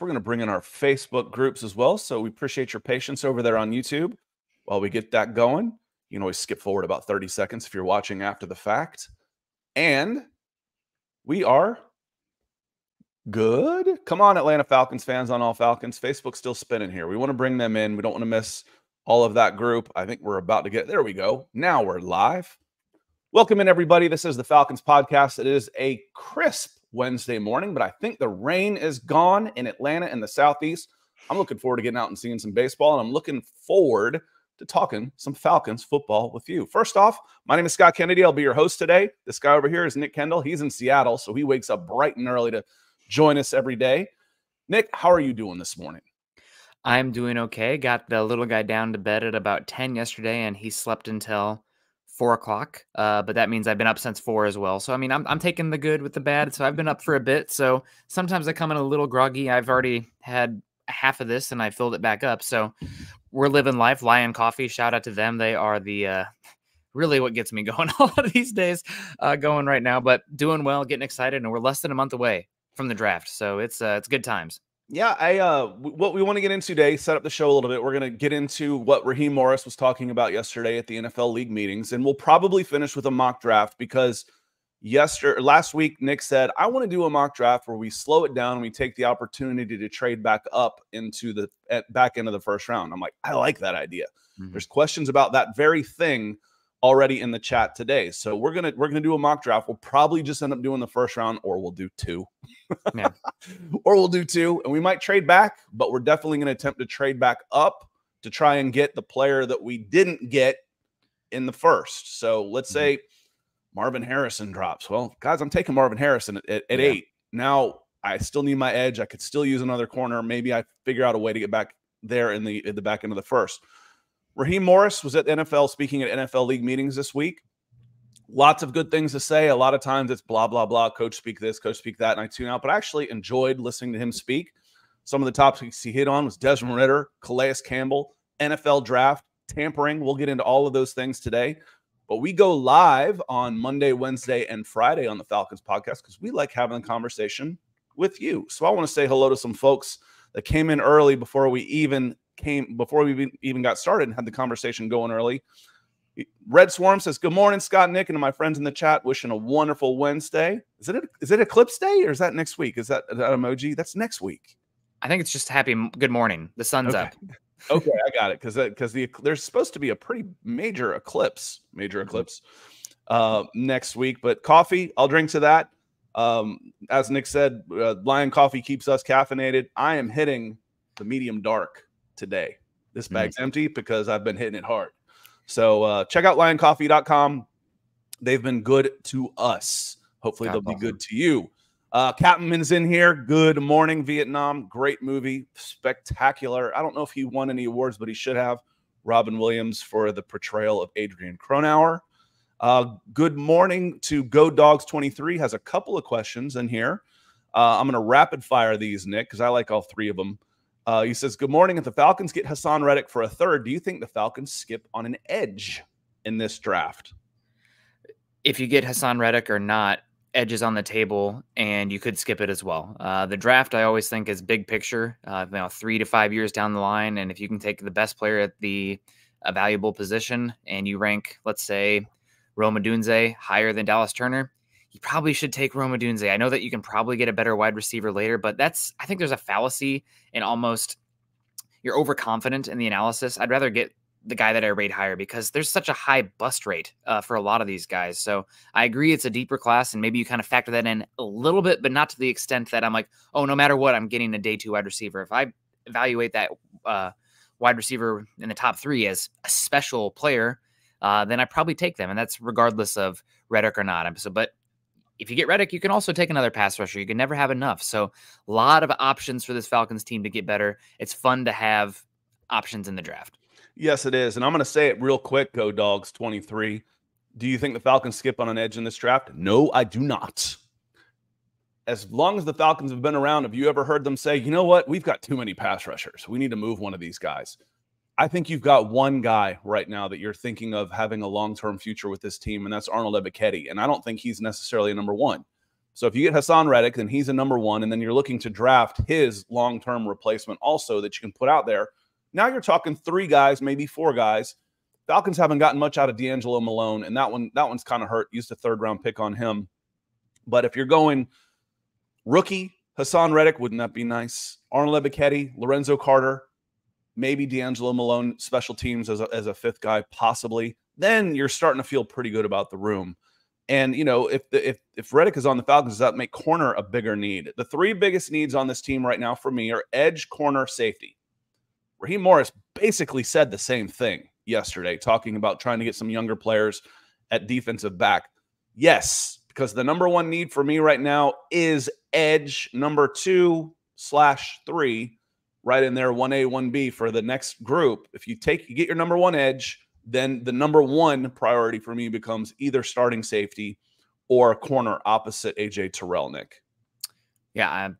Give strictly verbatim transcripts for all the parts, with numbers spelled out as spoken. We're going to bring in our Facebook groups as well, so we appreciate your patience over there on YouTube while we get that going. You can always skip forward about thirty seconds if you're watching after the fact. And we are good. Come on, Atlanta Falcons fans on All Falcons. Facebook's still spinning here. We want to bring them in. We don't want to miss all of that group. I think we're about to get, there we go. Now we're live. Welcome in, everybody. This is the Falcons podcast. It is a crisp Wednesday morning, but I think the rain is gone in Atlanta and the Southeast. I'm looking forward to getting out and seeing some baseball, and I'm looking forward to talking some Falcons football with you. First off, my name is Scott Kennedy. I'll be your host today. This guy over here is Nick Kendall. He's in Seattle, so he wakes up bright and early to join us every day. Nick, how are you doing this morning? I'm doing okay. Got the little guy down to bed at about ten yesterday, and he slept until four o'clock. Uh, but that means I've been up since four as well. So I mean, I'm I'm taking the good with the bad. So I've been up for a bit. So sometimes I come in a little groggy. I've already had half of this, and I filled it back up. So we're living life. Lion Coffee, shout out to them. They are the uh, really what gets me going all of these days, uh, going right now. But doing well, getting excited, and we're less than a month away from the draft. So it's uh, it's good times. Yeah, I uh, what we want to get into today, set up the show a little bit. We're going to get into what Raheem Morris was talking about yesterday at the N F L League meetings, and we'll probably finish with a mock draft because yesterday, last week, Nick said, I want to do a mock draft where we slow it down and we take the opportunity to trade back up into the at back end of the first round. I'm like, I like that idea. Mm-hmm. There's questions about that very thing already in the chat today. So we're going to, we're going to do a mock draft. We'll probably just end up doing the first round, or we'll do two yeah. or we'll do two and we might trade back, but we're definitely going to attempt to trade back up to try and get the player that we didn't get in the first. So let's mm-hmm. say Marvin Harrison drops. Well, guys, I'm taking Marvin Harrison at, at, at yeah. eight. Now I still need my edge. I could still use another corner. Maybe I figure out a way to get back there in the, in the back end of the first. Raheem Morris was at the N F L, speaking at N F L League meetings this week. Lots of good things to say. A lot of times it's blah, blah, blah. Coach speak this, coach speak that, and I tune out. But I actually enjoyed listening to him speak. Some of the topics he hit on was Desmond Ridder, Calais Campbell, N F L draft, tampering. We'll get into all of those things today. But we go live on Monday, Wednesday, and Friday on the Falcons podcast because we like having a conversation with you. So I want to say hello to some folks that came in early before we even came before we even got started and had the conversation going early. Red Swarm says, good morning, Scott, Nick, and to my friends in the chat, wishing a wonderful Wednesday. Is it a, is it Eclipse Day or is that next week? Is that, is that emoji? That's next week. I think it's just happy good morning. The sun's okay. up. Okay, I got it. Because because the, there's supposed to be a pretty major eclipse, major eclipse uh, next week. But coffee, I'll drink to that. Um, as Nick said, uh, Lion Coffee keeps us caffeinated. I am hitting the medium dark today. This bag's mm-hmm. empty because I've been hitting it hard. So uh, check out lion coffee dot com. They've been good to us. Hopefully God they'll awesome. be good to you. Uh, Captain's in here. Good morning, Vietnam. Great movie. Spectacular. I don't know if he won any awards, but he should have. Robin Williams for the portrayal of Adrian Cronauer. Uh, good morning to Go Dogs twenty-three. Has a couple of questions in here. Uh, I'm going to rapid fire these, Nick, because I like all three of them. Uh, he says, good morning. If the Falcons get Hassan Reddick for a third, do you think the Falcons skip on an edge in this draft? If you get Hassan Reddick or not, edge is on the table, and you could skip it as well. Uh, the draft, I always think, is big picture, uh, you know, three to five years down the line. And if you can take the best player at the a valuable position and you rank, let's say, Roma Dunze higher than Dallas Turner, you probably should take Roma Dunze. I know that you can probably get a better wide receiver later, but that's, I think there's a fallacy in almost you're overconfident in the analysis. I'd rather get the guy that I rate higher because there's such a high bust rate uh, for a lot of these guys. So I agree. It's a deeper class, and maybe you kind of factor that in a little bit, but not to the extent that I'm like, oh, no matter what, I'm getting a day two wide receiver. If I evaluate that uh, wide receiver in the top three as a special player, uh, then I probably take them. And that's regardless of Reddick or not. So, but if you get Reddick, you can also take another pass rusher. You can never have enough. So a lot of options for this Falcons team to get better. It's fun to have options in the draft. Yes, it is. And I'm going to say it real quick, Go Dogs twenty-three. Do you think the Falcons skip on an edge in this draft? No, I do not. As long as the Falcons have been around, have you ever heard them say, you know what? We've got too many pass rushers. We need to move one of these guys. I think you've got one guy right now that you're thinking of having a long-term future with this team, and that's Arnold Ebiketie. And I don't think he's necessarily a number one. So if you get Hassan Reddick, then he's a number one, and then you're looking to draft his long-term replacement also that you can put out there. Now you're talking three guys, maybe four guys. Falcons haven't gotten much out of D'Angelo Malone, and that one that one's kind of hurt. Used a third-round pick on him. But if you're going rookie, Hassan Reddick, wouldn't that be nice? Arnold Ebiketie, Lorenzo Carter, maybe D'Angelo Malone, special teams as a, as a fifth guy, possibly. Then you're starting to feel pretty good about the room. And, you know, if the, if if Reddick is on the Falcons, does that make corner a bigger need? The three biggest needs on this team right now for me are edge, corner, safety. Raheem Morris basically said the same thing yesterday, talking about trying to get some younger players at defensive back. Yes, because the number one need for me right now is edge, number two slash three, right in there, one A, one B for the next group. If you take, you get your number one edge, then the number one priority for me becomes either starting safety or a corner opposite A J Terrell, Nick. Yeah, I'm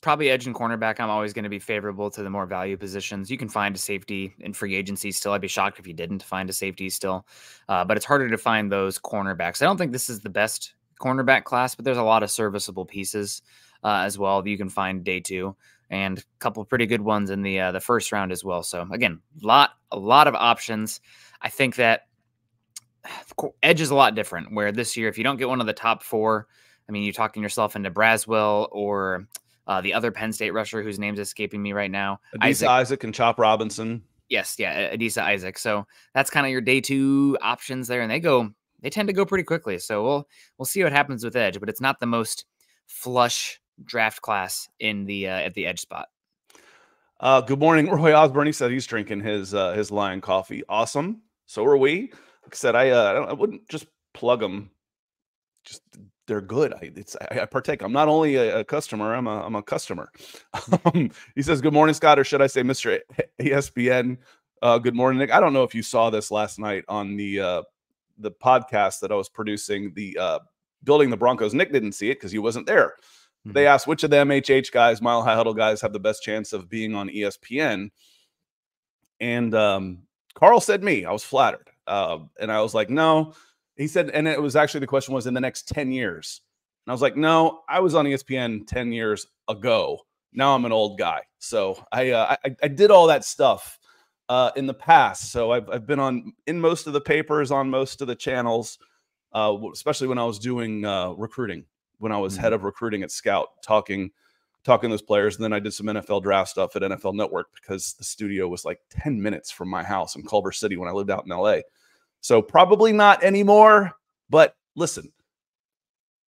probably edge and cornerback. I'm always going to be favorable to the more value positions. You can find a safety in free agency still. I'd be shocked if you didn't find a safety still. Uh, but it's harder to find those cornerbacks. I don't think this is the best cornerback class, but there's a lot of serviceable pieces uh, as well that you can find day two. And a couple of pretty good ones in the uh, the first round as well. So again, lot a lot of options. I think that edge is a lot different. Where this year, if you don't get one of the top four, I mean, you're talking yourself into Braswell or uh, the other Penn State rusher whose name's escaping me right now, Adisa Isaac. Isaac and Chop Robinson. Yes, yeah, Adisa Isaac. So that's kind of your day two options there, and they go they tend to go pretty quickly. So we'll we'll see what happens with edge, but it's not the most flush draft class in the uh, at the edge spot. Uh, good morning, Roy Osborne. He said he's drinking his uh, his Lion Coffee. Awesome. So are we. Like I said, I uh, I, don't, I wouldn't just plug them. Just they're good. I it's I, I partake. I'm not only a, a customer. I'm a I'm a customer. um, he says, "Good morning, Scott," or should I say, Mister E S P N? Uh, good morning, Nick. I don't know if you saw this last night on the uh, the podcast that I was producing, the uh, Building the Broncos. Nick didn't see it because he wasn't there. They asked which of the M H H guys, Mile High Huddle guys, have the best chance of being on E S P N. And um, Carl said me. I was flattered. Uh, and I was like, no. He said, and it was actually the question was in the next ten years. And I was like, no, I was on E S P N ten years ago. Now I'm an old guy. So I uh, I, I did all that stuff uh, in the past. So I've, I've been on in most of the papers, on most of the channels, uh, especially when I was doing uh, recruiting. When I was head of recruiting at Scout, talking, talking to those players. And then I did some N F L draft stuff at N F L Network because the studio was like ten minutes from my house in Culver City when I lived out in L A. So probably not anymore, but listen,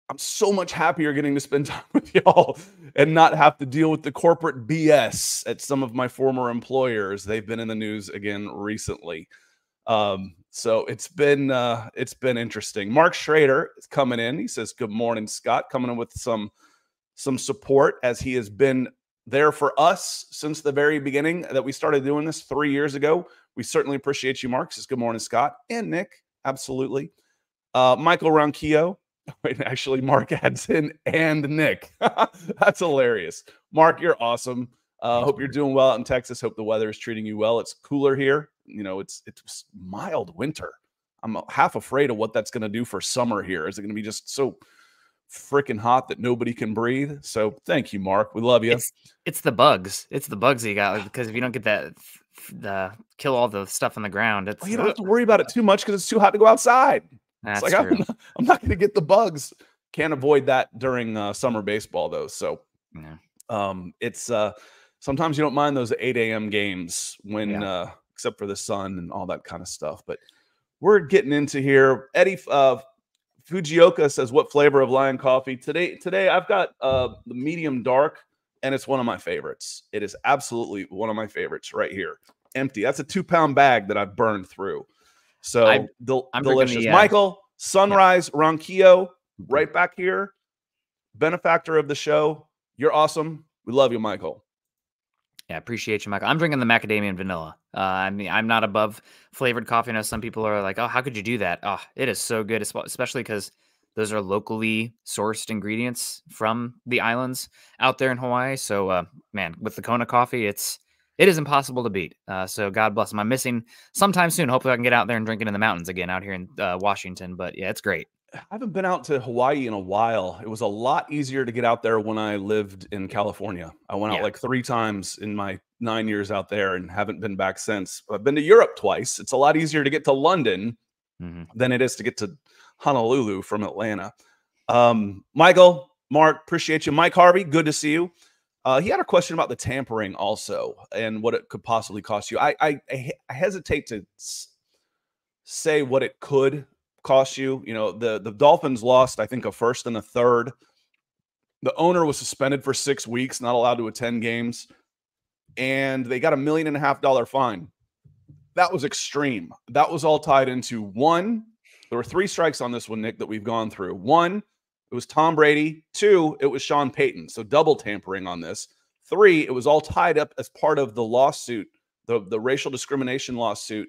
I'm so much happier getting to spend time with y'all and not have to deal with the corporate B S at some of my former employers. They've been in the news again recently. Um, so it's been, uh, it's been interesting. Mark Schrader is coming in. He says, good morning, Scott, coming in with some, some support as he has been there for us since the very beginning that we started doing this three years ago. We certainly appreciate you, Mark. Says, good morning, Scott and Nick. Absolutely. Uh, Michael Ronquillo. Wait, actually Mark adds in and Nick. That's hilarious. Mark, you're awesome. Uh, hope you're doing well out in Texas. Hope the weather is treating you well. It's cooler here. You know, it's it's mild winter. I'm half afraid of what that's going to do for summer here. Is it going to be just so freaking hot that nobody can breathe? So thank you, Mark. We love you. It's, it's the bugs. It's the bugs you got, because if you don't get that, the kill all the stuff on the ground. It's, well, you don't have to worry about it too much because it's too hot to go outside. That's it's like, true. I'm not, I'm not going to get the bugs. Can't avoid that during uh, summer baseball, though. So yeah. um, it's... Uh, Sometimes you don't mind those eight A M games when, yeah. uh, except for the sun and all that kind of stuff. But we're getting into here. Eddie uh, Fujioka says, "What flavor of Lion Coffee today?" Today I've got uh, the medium dark, and it's one of my favorites. It is absolutely one of my favorites right here. Empty. That's a two-pound bag that I burned through. So I'm, del I'm delicious. The, uh, Michael Sunrise yeah. Ronquillo, right back here, benefactor of the show. You're awesome. We love you, Michael. Yeah, appreciate you, Michael. I'm drinking the macadamia and vanilla. Uh, I mean, I'm not above flavored coffee. I know some people are like, oh, how could you do that? Oh, it is so good, especially because those are locally sourced ingredients from the islands out there in Hawaii. So, uh, man, with the Kona coffee, it's it is impossible to beat. Uh, so God bless them. I'm missing sometime soon. Hopefully I can get out there and drink it in the mountains again out here in uh, Washington. But, yeah, it's great. I haven't been out to Hawaii in a while. It was a lot easier to get out there when I lived in California. I went yeah. out like three times in my nine years out there and haven't been back since. I've been to Europe twice. It's a lot easier to get to London mm-hmm. than it is to get to Honolulu from Atlanta. Um, Michael, Mark, appreciate you. Mike Harvey, good to see you. Uh, he had a question about the tampering also and what it could possibly cost you. I, I, I hesitate to say what it could cost you. You know, the, the Dolphins lost, I think, a first and a third. The owner was suspended for six weeks, not allowed to attend games, and they got a million and a half dollar fine. That was extreme. That was all tied into one. There were three strikes on this one, Nick, that we've gone through. One, it was Tom Brady. Two, it was Sean Payton. So double tampering on this. Three, it was all tied up as part of the lawsuit, the, the racial discrimination lawsuit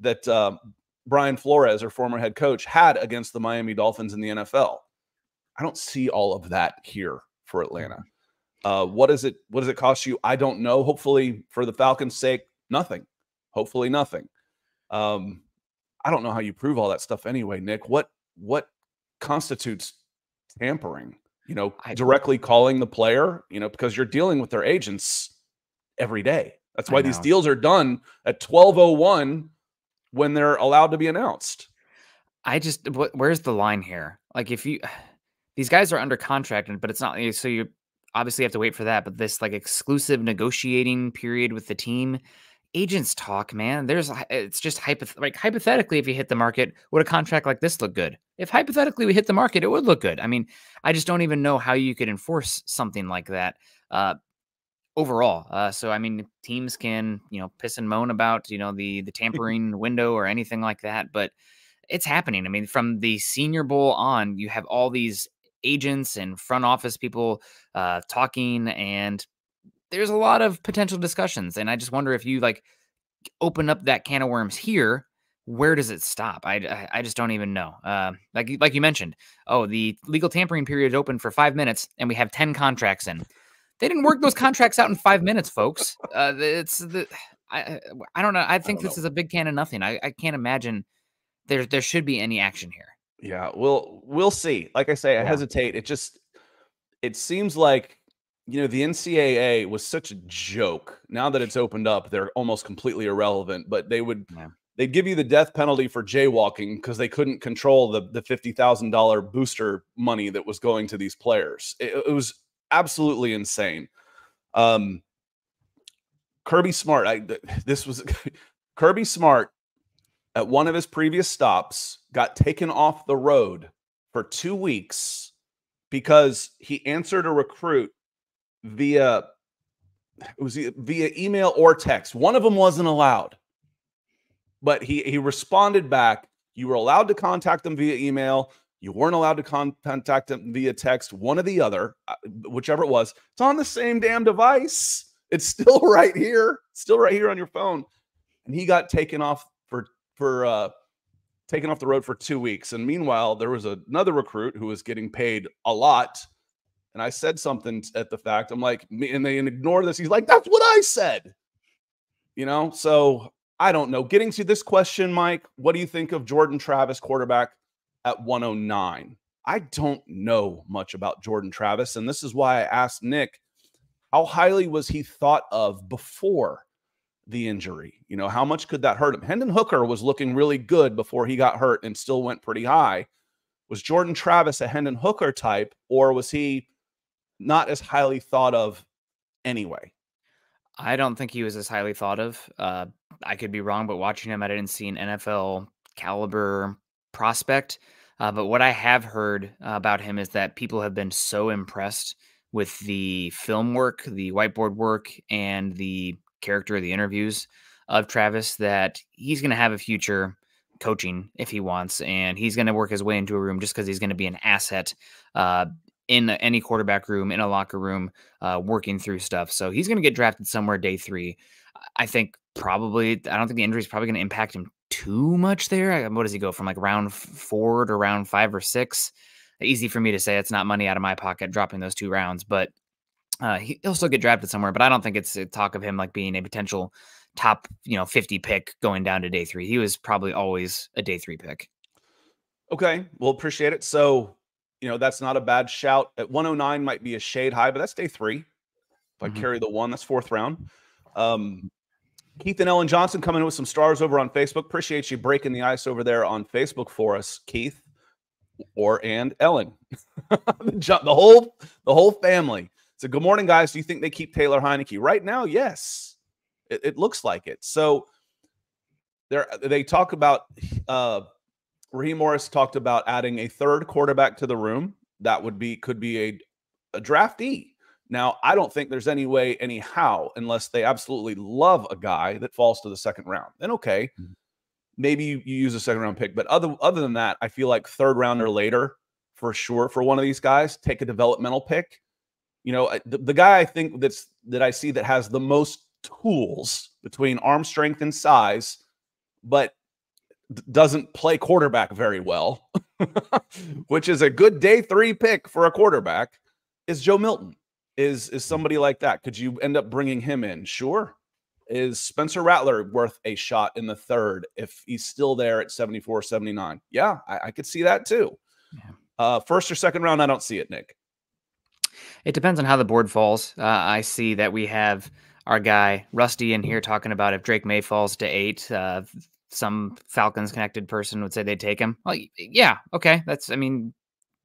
that uh, Brian Flores, our former head coach, had against the Miami Dolphins in the N F L. I don't see all of that here for Atlanta. Uh, what is it? What does it cost you? I don't know. Hopefully, for the Falcons' sake, nothing. Hopefully, nothing. Um, I don't know how you prove all that stuff anyway, Nick. What what constitutes tampering? You know, directly calling the player, you know, because you're dealing with their agents every day. That's why these deals are done at twelve oh one when they're allowed to be announced. I just, wh where's the line here? Like, if you, these guys are under contract, but it's not, so you obviously have to wait for that. But this like exclusive negotiating period with the team, agents talk, man. There's, it's just hypoth like hypothetically, if you hit the market, would a contract like this look good? If hypothetically we hit the market, it would look good. I mean, I just don't even know how you could enforce something like that uh, overall. Uh, so, I mean, teams can, you know, piss and moan about, you know, the, the tampering window or anything like that, but it's happening. I mean, from the Senior Bowl on, you have all these agents and front office people uh, talking, and there's a lot of potential discussions. And I just wonder if you like open up that can of worms here, where does it stop? I, I, I just don't even know. Uh, like, like you mentioned, oh, the legal tampering period is open for five minutes and we have ten contracts in. They didn't work those contracts out in five minutes, folks. Uh, it's the, I, I don't know. I think I this know. is a big can of nothing. I, I can't imagine there, there should be any action here. Yeah. We'll, we'll see. Like I say, I yeah. hesitate. It just, it seems like, you know, the N C A A was such a joke. Now that it's opened up, they're almost completely irrelevant, but they would, yeah. they'd give you the death penalty for jaywalking because they couldn't control the, the fifty thousand dollar booster money that was going to these players. It, it was absolutely insane. Um, Kirby Smart, I, this was Kirby Smart at one of his previous stops got taken off the road for two weeks because he answered a recruit via it was via email or text. One of them wasn't allowed, but he he responded back. You were allowed to contact them via email. You weren't allowed to con contact them via text. One or the other, whichever it was. It's on the same damn device. It's still right here. It's still right here on your phone. And he got taken off for for uh, taken off the road for two weeks. And meanwhile, there was another recruit who was getting paid a lot. And I said something at the fact, I'm like, and they ignore this. He's like, that's what I said. You know, so I don't know. Getting to this question, Mike, what do you think of Jordan Travis, quarterback at one oh nine? I don't know much about Jordan Travis. And this is why I asked Nick, how highly was he thought of before the injury? You know, how much could that hurt him? Hendon Hooker was looking really good before he got hurt and still went pretty high. Was Jordan Travis a Hendon Hooker type, or was he not as highly thought of anyway? I don't think he was as highly thought of. Uh, I could be wrong, but watching him, I didn't see an N F L caliber prospect. Uh, but what I have heard uh, about him is that people have been so impressed with the film work, the whiteboard work, and the character of the interviews of Travis that he's going to have a future coaching if he wants, and he's going to work his way into a room just because he's going to be an asset uh, in any quarterback room, in a locker room, uh, working through stuff. So he's going to get drafted somewhere day three. I think probably, I don't think the injury is probably going to impact him too much there. What does he go from like round four to round five or six? Easy for me to say. It's not money out of my pocket dropping those two rounds, but uh, he'll still get drafted somewhere. But I don't think it's a talk of him like being a potential top, you know, fifty pick going down to day three. He was probably always a day three pick. Okay, well, appreciate it. So, you know, that's not a bad shout. At one oh nine might be a shade high, but that's day three. If I mm-hmm. carry the one, that's fourth round. Um, Keith and Ellen Johnson coming in with some stars over on Facebook. Appreciate you breaking the ice over there on Facebook for us, Keith or and Ellen. the whole the whole family. So good morning, guys. Do you think they keep Taylor Heineke? Right now, yes. It, it looks like it. So there they talk about uh Raheem Morris talked about adding a third quarterback to the room. That would be could be a, a draftee. Now, I don't think there's any way, anyhow, unless they absolutely love a guy that falls to the second round. Then, okay, maybe you, you use a second-round pick. But other other than that, I feel like third-round or later, for sure, for one of these guys, take a developmental pick. You know, the, the guy I think that's that I see that has the most tools between arm strength and size, but doesn't play quarterback very well, which is a good day three pick for a quarterback, is Joe Milton. Is is somebody like that? Could you end up bringing him in? Sure. Is Spencer Rattler worth a shot in the third if he's still there at seventy-four, seventy-nine? Yeah, I, I could see that too. Yeah. Uh, first or second round, I don't see it, Nick. It depends on how the board falls. Uh, I see that we have our guy Rusty in here talking about if Drake May falls to eight, uh, some Falcons-connected person would say they'd take him. Well, yeah, okay. That's, I mean,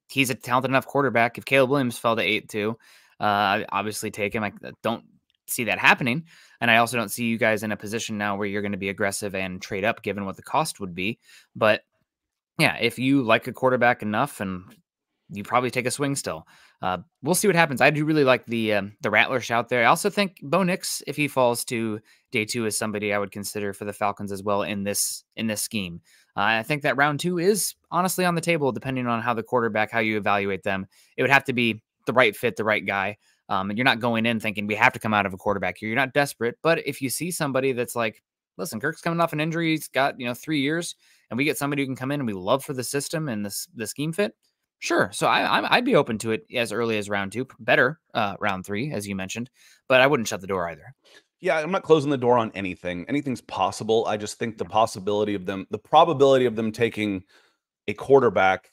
he's a talented enough quarterback. If Caleb Williams fell to eight too, Uh, obviously take him. I don't see that happening. And I also don't see you guys in a position now where you're going to be aggressive and trade up given what the cost would be. But yeah, if you like a quarterback enough, and you probably take a swing still, uh, we'll see what happens. I do really like the, um, the Rattler shout there. I also think Bo Nix, if he falls to day two, is somebody I would consider for the Falcons as well in this, in this scheme. Uh, I think that round two is honestly on the table, depending on how the quarterback, how you evaluate them. It would have to be the right fit, the right guy. Um, and you're not going in thinking we have to come out of a quarterback here. You're not desperate. But if you see somebody that's like, listen, Kirk's coming off an injury. He's got, you know, three years and we get somebody who can come in and we love for the system and this, the scheme fit. Sure. So I, I, I'd be open to it as early as round two, better uh, round three, as you mentioned, but I wouldn't shut the door either. Yeah. I'm not closing the door on anything. Anything's possible. I just think the possibility of them, the probability of them taking a quarterback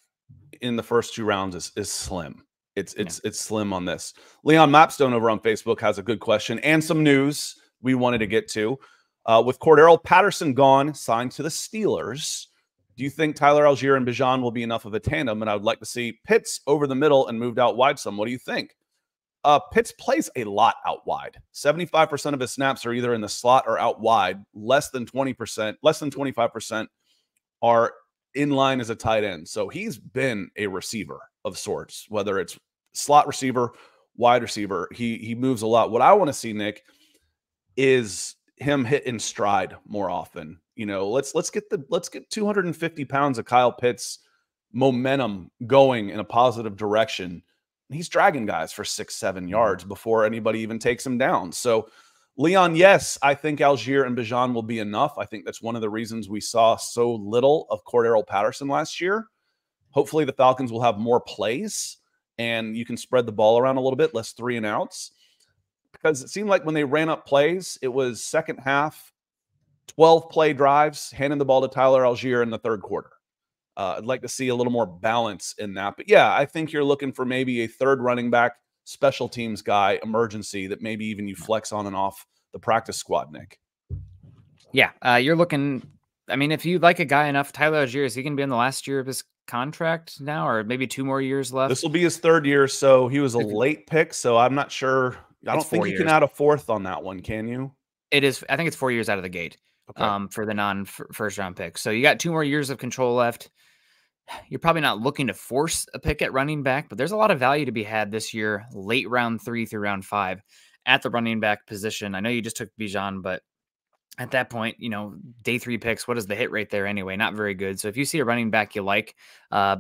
in the first two rounds is, is slim. It's it's yeah. it's slim on this. Leon Mapstone over on Facebook has a good question and some news we wanted to get to. Uh, with Cordarrelle Patterson gone, signed to the Steelers, do you think Tyler Algier and Bijan will be enough of a tandem? And I would like to see Pitts over the middle and moved out wide some. What do you think? Uh, Pitts plays a lot out wide. seventy-five percent of his snaps are either in the slot or out wide. Less than twenty percent, less than twenty-five percent are in line as a tight end. So he's been a receiver of sorts, whether it's slot receiver, wide receiver, he he moves a lot. What I want to see, Nick, is him hit in stride more often. You know, let's let's get the let's get two hundred fifty pounds of Kyle Pitts momentum going in a positive direction. He's dragging guys for six, seven yards before anybody even takes him down. So Leon, yes, I think Algier and Bijan will be enough. I think that's one of the reasons we saw so little of Cordarrelle Patterson last year. Hopefully the Falcons will have more plays and you can spread the ball around a little bit, less three and outs. Because it seemed like when they ran up plays, it was second half, twelve play drives, handing the ball to Tyler Algier in the third quarter. Uh, I'd like to see a little more balance in that. But yeah, I think you're looking for maybe a third running back, special teams guy, emergency that maybe even you flex on and off the practice squad, Nick. Yeah, uh, you're looking... I mean, if you like a guy enough, Tyler Algier, is he going to be in the last year of his contract now, or maybe two more years left? This will be his third year, so he was a late pick, so I'm not sure. I don't think you can add a fourth on that one, can you? It is. I think it's four years out of the gate okay. um, for the non-first-round pick. So you got two more years of control left. You're probably not looking to force a pick at running back, but there's a lot of value to be had this year, late round three through round five, at the running back position. I know you just took Bijan, but at that point, you know, day three picks, what is the hit rate there anyway? Not very good. So if you see a running back you like, uh,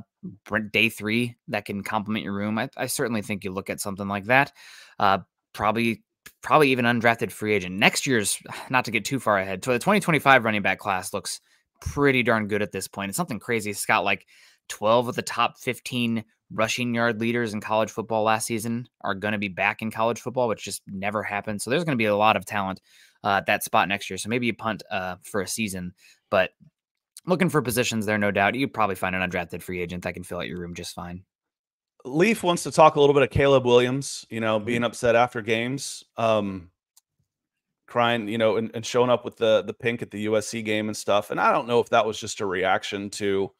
day three, that can complement your room. I, I certainly think you look at something like that. Uh, probably, probably even undrafted free agent. Next year's, not to get too far ahead, so the twenty twenty-five running back class looks pretty darn good at this point. It's something crazy. It's got like twelve of the top fifteen rushing yard leaders in college football last season are going to be back in college football, which just never happened. So there's going to be a lot of talent Uh, at that spot next year. So maybe you punt uh, for a season, but looking for positions there, no doubt. You'd probably find an undrafted free agent that can fill out your room just fine. Leaf wants to talk a little bit of Caleb Williams, you know, being upset after games, um, crying, you know, and, and showing up with the the pink at the U S C game and stuff. And I don't know if that was just a reaction to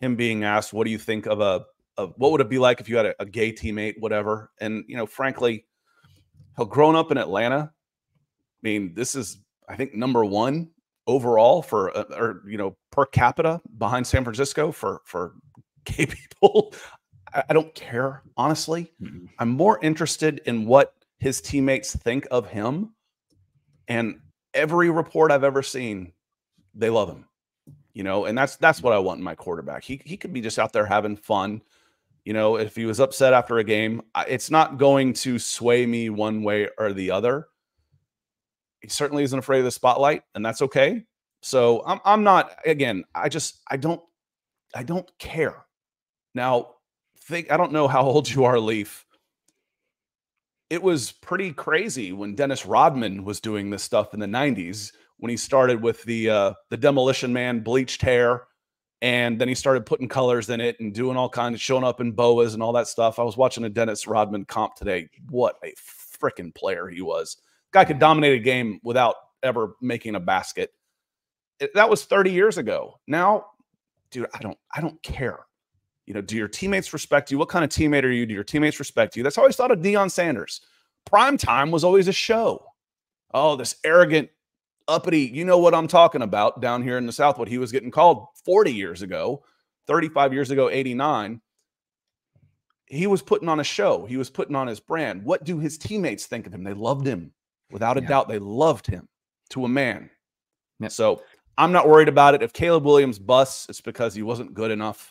him being asked, what do you think of a, of what would it be like if you had a, a gay teammate, whatever. And, you know, frankly, he'll grown up in Atlanta. I mean, this is, I think, number one overall for, uh, or, you know, per capita behind San Francisco for, for gay people. I don't care, honestly. Mm-hmm. I'm more interested in what his teammates think of him. And every report I've ever seen, they love him, you know, and that's that's what I want in my quarterback. He, he could be just out there having fun. You know, if he was upset after a game, it's not going to sway me one way or the other. He certainly isn't afraid of the spotlight, and that's okay. So I'm, I'm not, again, I just, I don't, I don't care. Now, Think, I don't know how old you are, Leaf. It was pretty crazy when Dennis Rodman was doing this stuff in the nineties, when he started with the uh, the Demolition Man bleached hair, and then he started putting colors in it and doing all kinds of, showing up in boas and all that stuff. I was watching a Dennis Rodman comp today. What a freaking player he was. Guy could dominate a game without ever making a basket. It, that was thirty years ago. Now, dude, I don't, I don't care. You know, do your teammates respect you? What kind of teammate are you? Do your teammates respect you? That's how I always thought of Deion Sanders. Primetime was always a show. Oh, this arrogant, uppity, you know what I'm talking about down here in the South, what he was getting called forty years ago, thirty-five years ago, eighty-nine. He was putting on a show. He was putting on his brand. What do his teammates think of him? They loved him. Without a yeah. doubt, they loved him to a man. Yeah. So I'm not worried about it. If Caleb Williams busts, it's because he wasn't good enough.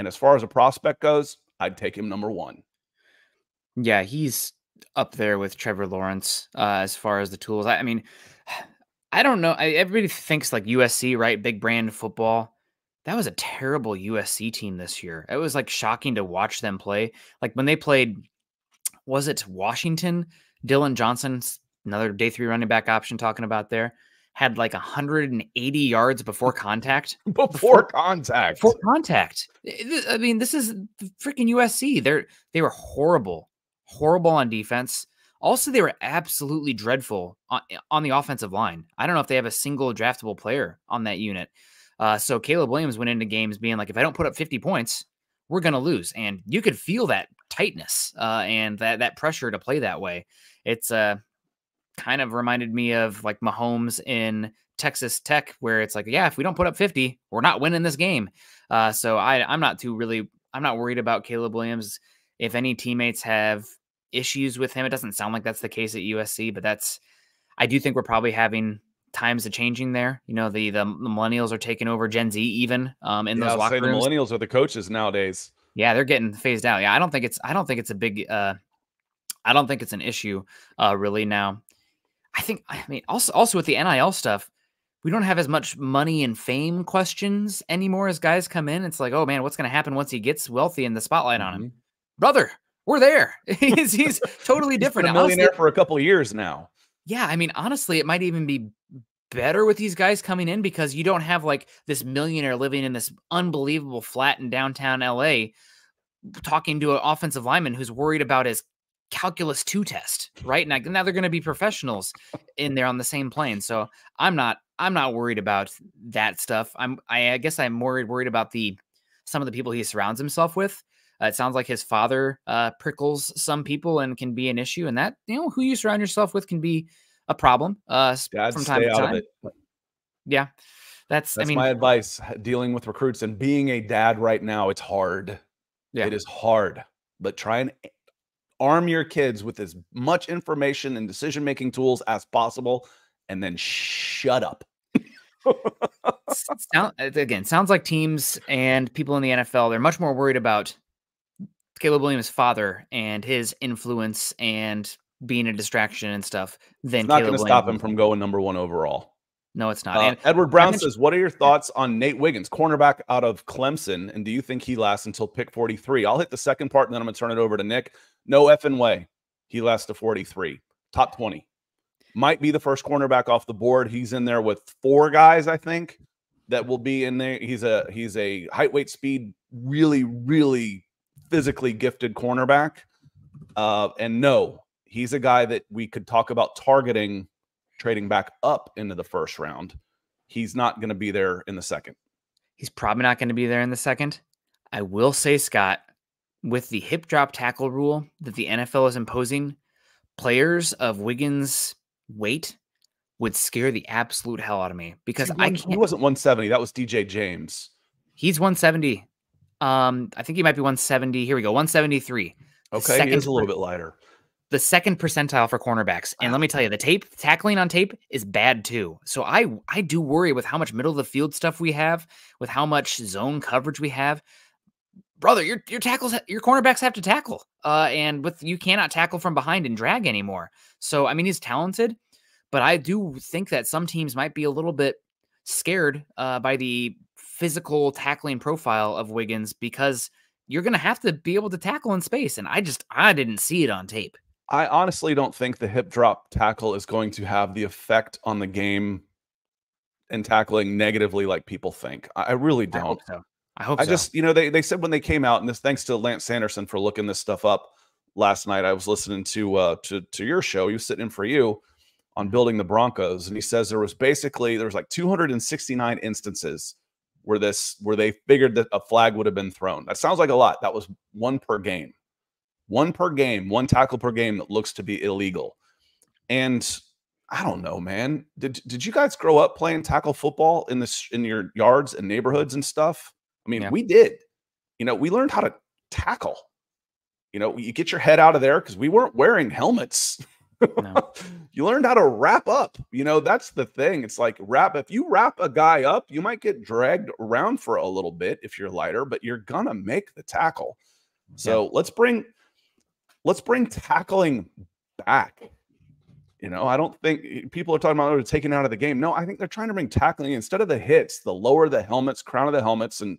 And as far as a prospect goes, I'd take him number one. Yeah, he's up there with Trevor Lawrence uh, as far as the tools. I, I mean, I don't know. I, everybody thinks like U S C, right? Big brand football. That was a terrible U S C team this year. It was like shocking to watch them play. Like when they played, was it Washington? Dylan Johnson, another day three running back option talking about there, had like one hundred eighty yards before contact. Before, before contact. Before contact. I mean, this is freaking U S C. They're, they were horrible, horrible on defense. Also, they were absolutely dreadful on, on the offensive line. I don't know if they have a single draftable player on that unit. Uh, so Caleb Williams went into games being like, if I don't put up fifty points, we're going to lose. And you could feel that tightness uh, and that, that pressure to play that way. It's a, uh, kind of reminded me of like Mahomes in Texas Tech, where it's like, yeah, if we don't put up fifty, we're not winning this game. Uh, so I, I'm not too really, I'm not worried about Caleb Williams. If any teammates have issues with him, it doesn't sound like that's the case at U S C, but that's, I do think we're probably having times of changing there. You know, the, the, the millennials are taking over Gen Z even um, in yeah, those I'll locker say rooms. The millennials are the coaches nowadays. Yeah. They're getting phased out. Yeah. I don't think it's, I don't think it's a big, uh, I don't think it's an issue uh, really now. I think, I mean, also, also with the N I L stuff, we don't have as much money and fame questions anymore as guys come in. It's like, oh man, what's going to happen once he gets wealthy and the spotlight on him? Brother, we're there. he's, he's totally he's different. Been a millionaire honestly, for a couple of years now. Yeah. I mean, honestly, it might even be better with these guys coming in because you don't have like this millionaire living in this unbelievable flat in downtown L A talking to an offensive lineman who's worried about his calculus two test, right? Now, now they're going to be professionals in there on the same plane. So I'm not, I'm not worried about that stuff. I'm, I, I guess I'm more worried about the, some of the people he surrounds himself with. Uh, it sounds like his father uh, prickles some people and can be an issue, and that, you know, who you surround yourself with can be a problem uh, God, from time to time. Yeah. That's, that's I mean, my advice dealing with recruits and being a dad right now. It's hard. Yeah. It is hard, but try and arm your kids with as much information and decision-making tools as possible, and then shut up. Sound, again, sounds like teams and people in the N F L, they're much more worried about Caleb Williams' father and his influence and being a distraction and stuff than it's not going to stop him from going number one overall. No, it's not. Uh, and Edward Brown says, what are your thoughts on Nate Wiggins, cornerback out of Clemson, and do you think he lasts until pick forty-three? I'll hit the second part, and then I'm going to turn it over to Nick. No effing way. He lasts to forty-three. Top twenty. Might be the first cornerback off the board. He's in there with four guys, I think, that will be in there. He's a he's a height, weight, speed, really, really physically gifted cornerback. Uh, and no, he's a guy that we could talk about targeting, trading back up into the first round. He's not going to be there in the second. He's probably not going to be there in the second. I will say, Scott, with the hip drop tackle rule that the N F L is imposing, players of Wiggins' weight would scare the absolute hell out of me, because I can't. He wasn't one seventy. That was D J James. He's one seventy. Um, I think he might be one seventy. Here we go. one seventy-three. Okay. He is a little bit lighter. The second percentile for cornerbacks. And let me tell you, the tape, tackling on tape is bad too. So I, I do worry with how much middle of the field stuff we have, with how much zone coverage we have. Brother, your, your tackles, your cornerbacks have to tackle. Uh, and with, you cannot tackle from behind and drag anymore. So, I mean, he's talented, but I do think that some teams might be a little bit scared uh, by the physical tackling profile of Wiggins, because you're going to have to be able to tackle in space. And I just, I didn't see it on tape. I honestly don't think the hip drop tackle is going to have the effect on the game and tackling negatively like people think. I really don't. I hope so. I, hope I so. just, you know, they, they said when they came out, and this, thanks to Lance Sanderson for looking this stuff up last night. I was listening to, uh, to, to your show. He was sitting in for you on Building the Broncos. And he says there was basically, there was like two hundred sixty-nine instances where this, where they figured that a flag would have been thrown. That sounds like a lot. That was one per game. One per game, one tackle per game that looks to be illegal. And I don't know, man. Did did you guys grow up playing tackle football in this in your yards and neighborhoods and stuff? I mean, yeah. We did. You know, we learned how to tackle. You know, you get your head out of there, because we weren't wearing helmets. No. You learned how to wrap up. You know, that's the thing. It's like wrap. If you wrap a guy up, you might get dragged around for a little bit if you're lighter, but you're gonna make the tackle. So yeah. let's bring. Let's bring tackling back. You know, I don't think people are talking about it taken out of the game. No, I think they're trying to bring tackling instead of the hits, the lower the helmets, crown of the helmets, and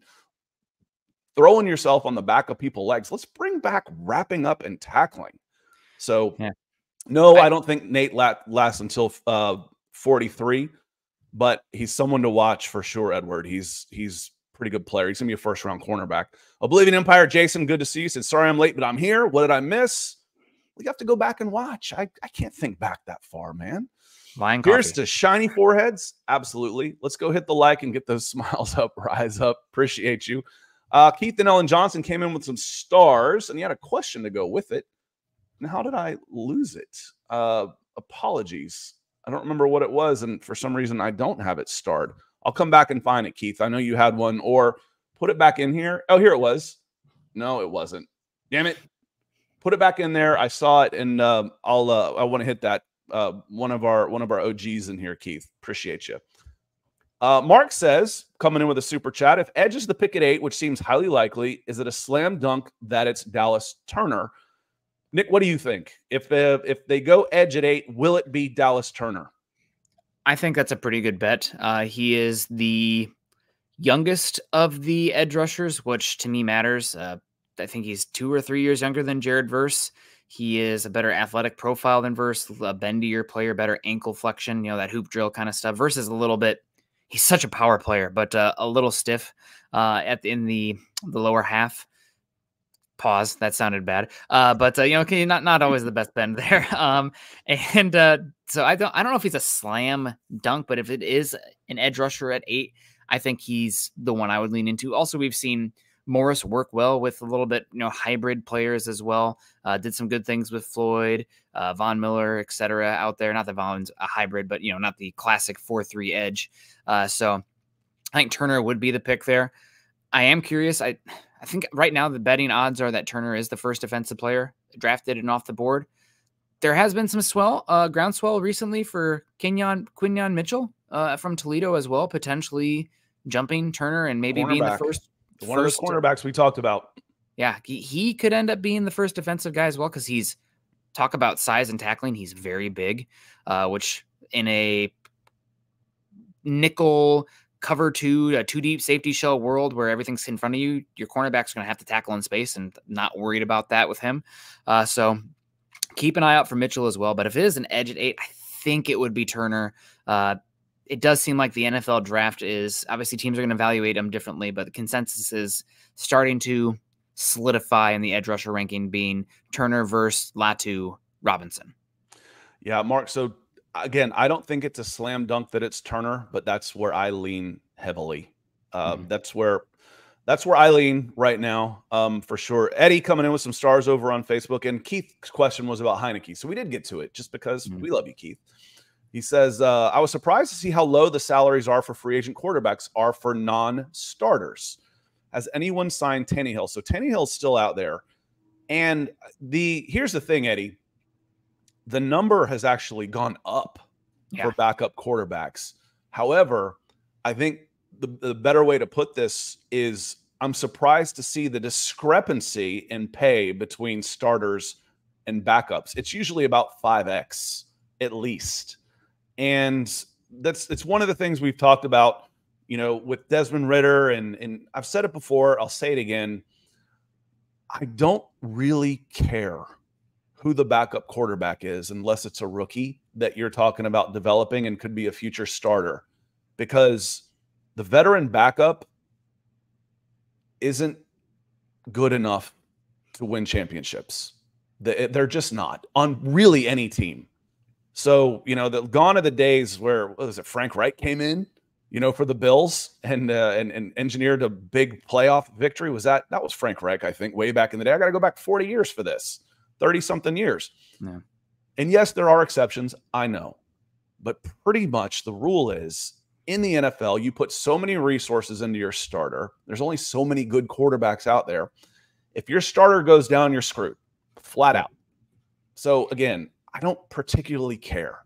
throwing yourself on the back of people's legs. Let's bring back wrapping up and tackling. So, yeah. no, I, I don't think Nate lasts until uh, forty-three, but he's someone to watch for sure, Edward. He's he's. Pretty good player. He's gonna be a first round cornerback. Oblivion Empire, Jason, good to see you. Said, sorry I'm late, but I'm here. What did I miss? We have to go back and watch. I, I can't think back that far, man. Lion Coffee. Here's to shiny foreheads. Absolutely. Let's go hit the like and get those smiles up, rise up. Appreciate you. Uh, Keith and Ellen Johnson came in with some stars, and he had a question to go with it. And how did I lose it? Uh, apologies. I don't remember what it was, and for some reason I don't have it starred. I'll come back and find it, Keith. I know you had one, or put it back in here. Oh, here it was. No, it wasn't. Damn it. Put it back in there. I saw it, and um, I'll uh, I want to hit that uh, one of our one of our O Gs in here, Keith. Appreciate you. Uh, Mark says, coming in with a super chat, if Edge is the pick at eight, which seems highly likely, is it a slam dunk that it's Dallas Turner? Nick, what do you think? If they, if they go Edge at eight, will it be Dallas Turner? I think that's a pretty good bet. Uh, he is the youngest of the edge rushers, which to me matters. Uh, I think he's two or three years younger than Jared Verse. He is a better athletic profile than Verse, a bendier player, better ankle flexion, you know, that hoop drill kind of stuff. Verse is a little bit, he's such a power player, but uh, a little stiff uh, at in the, the lower half. Pause. That sounded bad. Uh, but uh, you know, okay, not not always the best bend there. Um, and uh, so I don't I don't know if he's a slam dunk, but if it is an edge rusher at eight, I think he's the one I would lean into. Also, we've seen Morris work well with a little bit, you know, hybrid players as well. Uh, did some good things with Floyd, uh, Von Miller, et cetera out there. Not that Von's a hybrid, but you know, not the classic four three edge. Uh, so I think Turner would be the pick there. I am curious. I. I think right now the betting odds are that Turner is the first defensive player drafted and off the board. There has been some swell, uh, groundswell recently for Kenyon, Quinyon Mitchell uh, from Toledo as well, potentially jumping Turner and maybe being the first. One of those cornerbacks we talked about. Yeah, he, he could end up being the first defensive guy as well, because he's, talk about size and tackling, he's very big, uh, which in a nickel cover two, a two deep safety shell world where everything's in front of you, your cornerback's going to have to tackle in space, and not worried about that with him. Uh, so keep an eye out for Mitchell as well. But if it is an edge at eight, I think it would be Turner. Uh, it does seem like the N F L draft is, obviously teams are going to evaluate them differently, but the consensus is starting to solidify in the edge rusher ranking being Turner versus Latu Robinson. Yeah, Mark. So again, I don't think it's a slam dunk that it's Turner, but that's where I lean heavily. Uh, mm-hmm. That's where that's where I lean right now, um, for sure. Eddie coming in with some stars over on Facebook, and Keith's question was about Heineke, so we did get to it just because mm-hmm. we love you, Keith. He says, uh, I was surprised to see how low the salaries are for free agent quarterbacks are for non-starters. Has anyone signed Tannehill? So Tannehill's still out there. And the here's the thing, Eddie. The number has actually gone up yeah. for backup quarterbacks. However, I think the, the better way to put this is I'm surprised to see the discrepancy in pay between starters and backups. It's usually about five X at least. And that's it's one of the things we've talked about, you know, with Desmond Ridder, and and I've said it before, I'll say it again. I don't really care who the backup quarterback is unless it's a rookie that you're talking about developing and could be a future starter, because the veteran backup isn't good enough to win championships. They're just not on really any team. So, you know, the gone are the days where, what was it, Frank Reich came in, you know, for the Bills and, uh, and and engineered a big playoff victory. Was that, that was Frank Reich, I think, way back in the day. I got to go back forty years for this, thirty something years. Yeah. And yes, there are exceptions, I know. But pretty much the rule is in the N F L, you put so many resources into your starter. There's only so many good quarterbacks out there. If your starter goes down, you're screwed, flat out. So again, I don't particularly care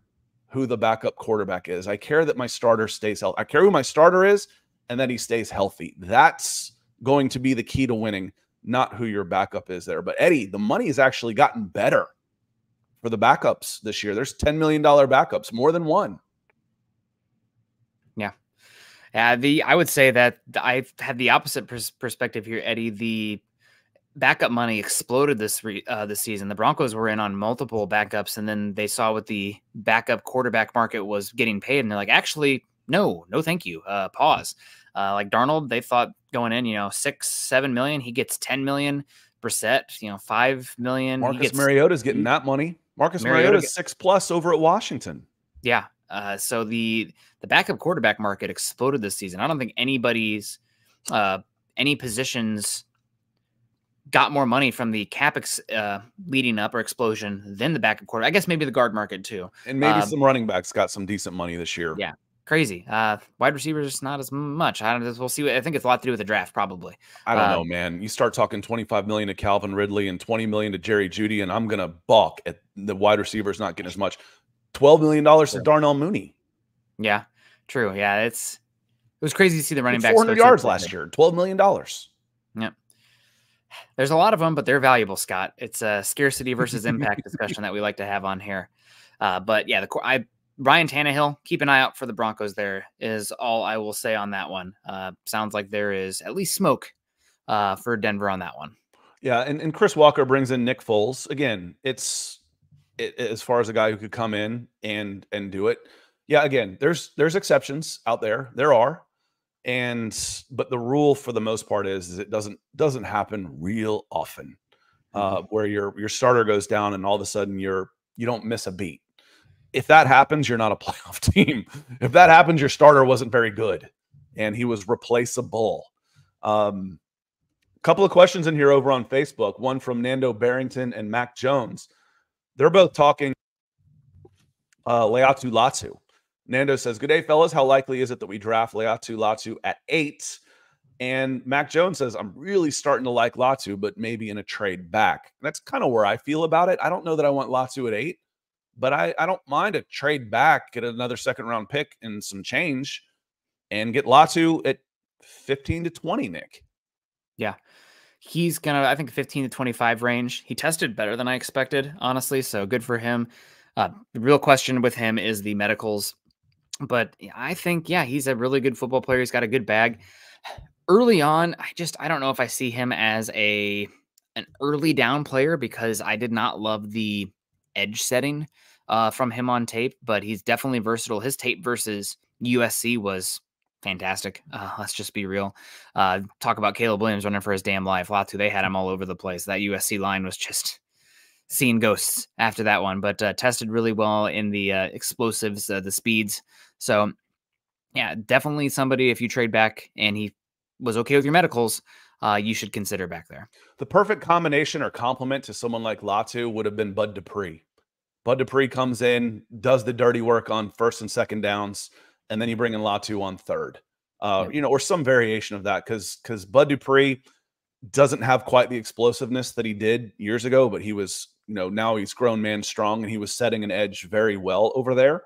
who the backup quarterback is. I care that my starter stays healthy. I care who my starter is and that he stays healthy. That's going to be the key to winning, not who your backup is there. But Eddie, the money has actually gotten better for the backups this year. There's ten million dollar backups, more than one. Yeah. Uh, the I would say that I've had the opposite pers perspective here, Eddie. The backup money exploded this re, uh, this season. The Broncos were in on multiple backups, and then they saw what the backup quarterback market was getting paid, and they're like, actually, no, no, thank you. Uh, pause. Uh, like Darnold, they thought going in, you know, six, seven million, he gets ten million. Brissett, you know, five million. Marcus gets, Mariota's getting that money. Marcus Mariota Mariota's gets, six plus over at Washington. Yeah. Uh, so the the backup quarterback market exploded this season. I don't think anybody's uh, any positions got more money from the cap ex, uh, leading up or explosion than the backup quarterback. I guess maybe the guard market too. And maybe um, some running backs got some decent money this year. Yeah. Crazy. Uh, wide receivers, not as much. I don't know. We'll see. I think it's a lot to do with the draft probably. I don't uh, know, man. You start talking twenty-five million to Calvin Ridley and twenty million to Jerry Jeudy, and I'm going to balk at the wide receivers not getting as much. twelve million dollars to Darnell Mooney. Yeah, true. Yeah. It's, it was crazy to see the running backs. four hundred yards last year, twelve million dollars. Yeah. There's a lot of them, but they're valuable, Scott. It's a scarcity versus impact discussion that we like to have on here. Uh, but yeah, the I, Ryan Tannehill, keep an eye out for the Broncos. There is all I will say on that one. Uh, sounds like there is at least smoke uh, for Denver on that one. Yeah, and, and Chris Walker brings in Nick Foles. Again, it's it, as far as a guy who could come in and and do it. Yeah, again, there's there's exceptions out there. There are. And but the rule for the most part is, is it doesn't doesn't happen real often, uh, where your your starter goes down and all of a sudden you're you don't miss a beat. If that happens, you're not a playoff team. If that happens, your starter wasn't very good and he was replaceable. Um, a couple of questions in here over on Facebook. One from Nando Barrington and Mac Jones. They're both talking uh, Laiatu Latu. Nando says, good day, fellas. How likely is it that we draft Laiatu Latu at eight? And Mac Jones says, I'm really starting to like Latu, but maybe in a trade back. And that's kind of where I feel about it. I don't know that I want Latu at eight, but I, I don't mind a trade back, get another second round pick and some change, and get Latu at fifteen to twenty, Nick. Yeah. He's kind of, I think, fifteen to twenty-five range. He tested better than I expected, honestly, so good for him. Uh, the real question with him is the medicals. But I think, yeah, he's a really good football player. He's got a good bag. Early on, I just, I don't know if I see him as a an early down player because I did not love the edge setting uh, from him on tape, but he's definitely versatile. His tape versus U S C was fantastic. Uh, let's just be real. Uh, talk about Caleb Williams running for his damn life. Latu, they had him all over the place. That U S C line was just seeing ghosts after that one, but uh, tested really well in the uh, explosives, uh, the speeds. So yeah, definitely somebody, if you trade back and he was okay with your medicals, uh, you should consider back there. The perfect combination or complement to someone like Latu would have been Bud Dupree. Bud Dupree comes in, does the dirty work on first and second downs, and then you bring in Latu on third, uh, yep. you know, or some variation of that, because because Bud Dupree doesn't have quite the explosiveness that he did years ago, but he was, you know, now he's grown man strong, and he was setting an edge very well over there,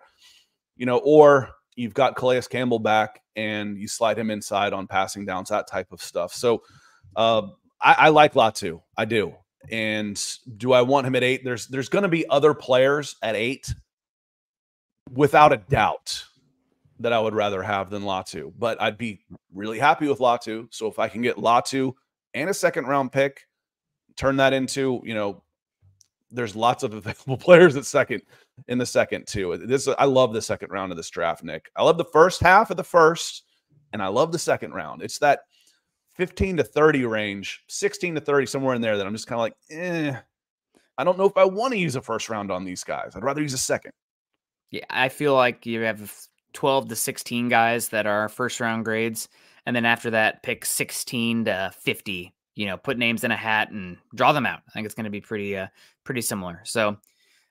you know, or you've got Calais Campbell back and you slide him inside on passing downs, that type of stuff. So uh, I, I like Latu, I do. And do I want him at eight? There's there's going to be other players at eight, without a doubt, that I would rather have than Latu. But I'd be really happy with Latu. So if I can get Latu and a second round pick, turn that into, you know, there's lots of available players at second in the second too. This I love the second round of this draft, Nick. I love the first half of the first, and I love the second round. It's that fifteen to thirty range, sixteen to thirty, somewhere in there that I'm just kind of like, eh, I don't know if I want to use a first round on these guys. I'd rather use a second. Yeah, I feel like you have twelve to sixteen guys that are first round grades. And then after that, pick sixteen to fifty, you know, put names in a hat and draw them out. I think it's going to be pretty, uh, pretty similar. So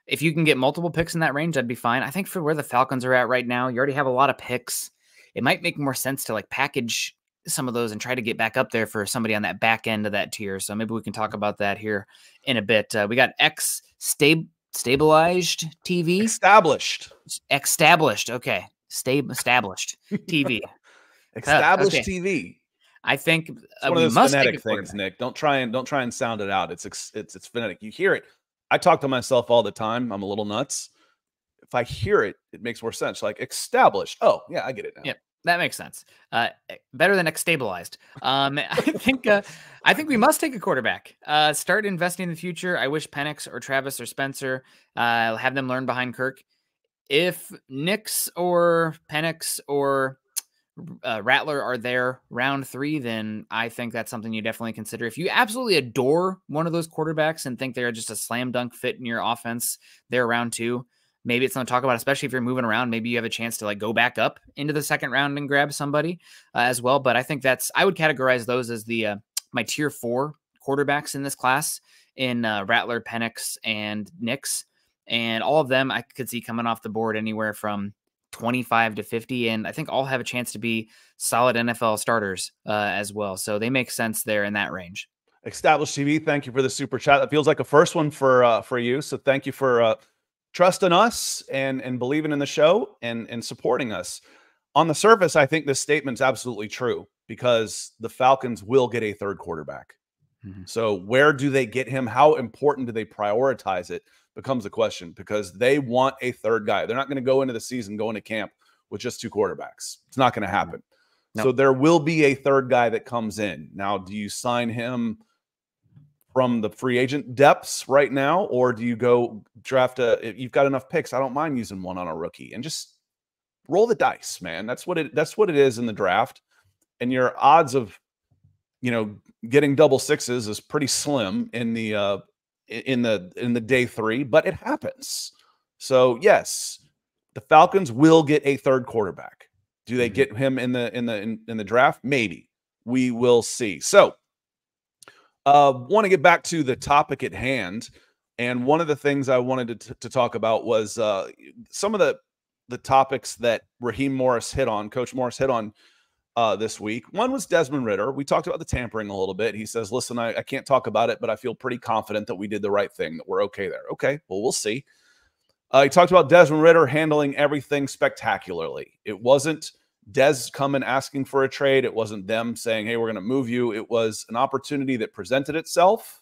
if you can get multiple picks in that range, that'd be fine. I think for where the Falcons are at right now, you already have a lot of picks. It might make more sense to like package some of those and try to get back up there for somebody on that back end of that tier. So maybe we can talk about that here in a bit. Uh, we got X stab stabilized T V established established. Okay. Stab established T V established uh, okay. T V. I think uh, one of those must phonetic things, Nick, don't try and don't try and sound it out. It's, it's, it's phonetic. You hear it. I talk to myself all the time. I'm a little nuts. If I hear it, it makes more sense. Like established. Oh yeah, I get it now. Yep. That makes sense. Uh, better than X stabilized. Um, I think uh, I think we must take a quarterback. Uh, start investing in the future. I wish Penix or Travis or Spencer uh, have them learn behind Kirk. If Nix or Penix or uh, Rattler are there round three, then I think that's something you definitely consider. If you absolutely adore one of those quarterbacks and think they're just a slam dunk fit in your offense, they're round two. Maybe it's something to talk about, especially if you're moving around. Maybe you have a chance to like go back up into the second round and grab somebody uh, as well. But I think that's, I would categorize those as the, uh, my tier four quarterbacks in this class in uh, Rattler, Penix, and Nix. And all of them I could see coming off the board anywhere from twenty-five to fifty. And I think all have a chance to be solid N F L starters uh, as well. So they make sense there in that range. Established T V, thank you for the super chat. That feels like a first one for, uh, for you. So thank you for, uh, trust in us and and believing in the show and and supporting us. On the surface, I think this statement's absolutely true because the Falcons will get a third quarterback. Mm-hmm. So where do they get him? How important do they prioritize it becomes a question because they want a third guy. They're not going to go into the season, go into camp with just two quarterbacks. It's not going to happen. No. So there will be a third guy that comes in. Now, do you sign him from the free agent depths right now, or do you go draft a, you've got enough picks. I don't mind using one on a rookie and just roll the dice, man. That's what it, that's what it is in the draft. And your odds of, you know, getting double sixes is pretty slim in the, uh, in the, in the day three, but it happens. So yes, the Falcons will get a third quarterback. Do they get him in the, in the, in, in the draft? Maybe. We will see. So, Uh, want to get back to the topic at hand, and one of the things I wanted to, to talk about was uh, some of the the topics that Raheem Morris hit on, Coach Morris hit on uh, this week. One was Desmond Ridder. We talked about the tampering a little bit. He says, listen, I, I can't talk about it, but I feel pretty confident that we did the right thing, that we're okay there. Okay, well, we'll see. Uh, he talked about Desmond Ridder handling everything spectacularly. It wasn't Dez coming asking for a trade. It wasn't them saying, hey, we're going to move you. It was an opportunity that presented itself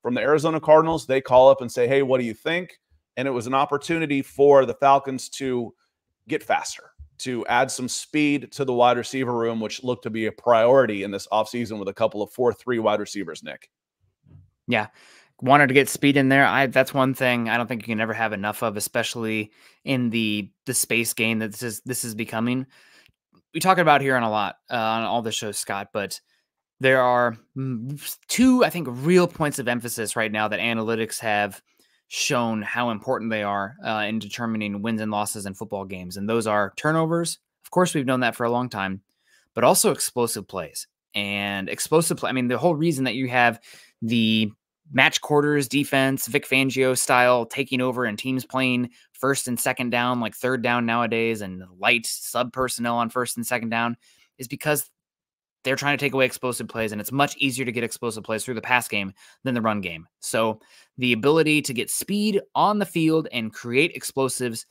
from the Arizona Cardinals. They call up and say, hey, what do you think? And it was an opportunity for the Falcons to get faster, to add some speed to the wide receiver room, which looked to be a priority in this offseason with a couple of four three wide receivers, Nick. Yeah. wanted to get speed in there. I that's one thing I don't think you can ever have enough of, especially in the the space game that this is this is becoming. We talk about here on a lot uh, on all the shows, Scott, but there are two, I think, real points of emphasis right now that analytics have shown how important they are uh, in determining wins and losses in football games. And those are turnovers. Of course, we've known that for a long time, but also explosive plays and explosive play. I mean, the whole reason that you have the match quarters defense, Vic Fangio style, taking over and teams playing first and second down, like third down nowadays, and light sub personnel on first and second down, is because they're trying to take away explosive plays, and it's much easier to get explosive plays through the pass game than the run game. So the ability to get speed on the field and create explosives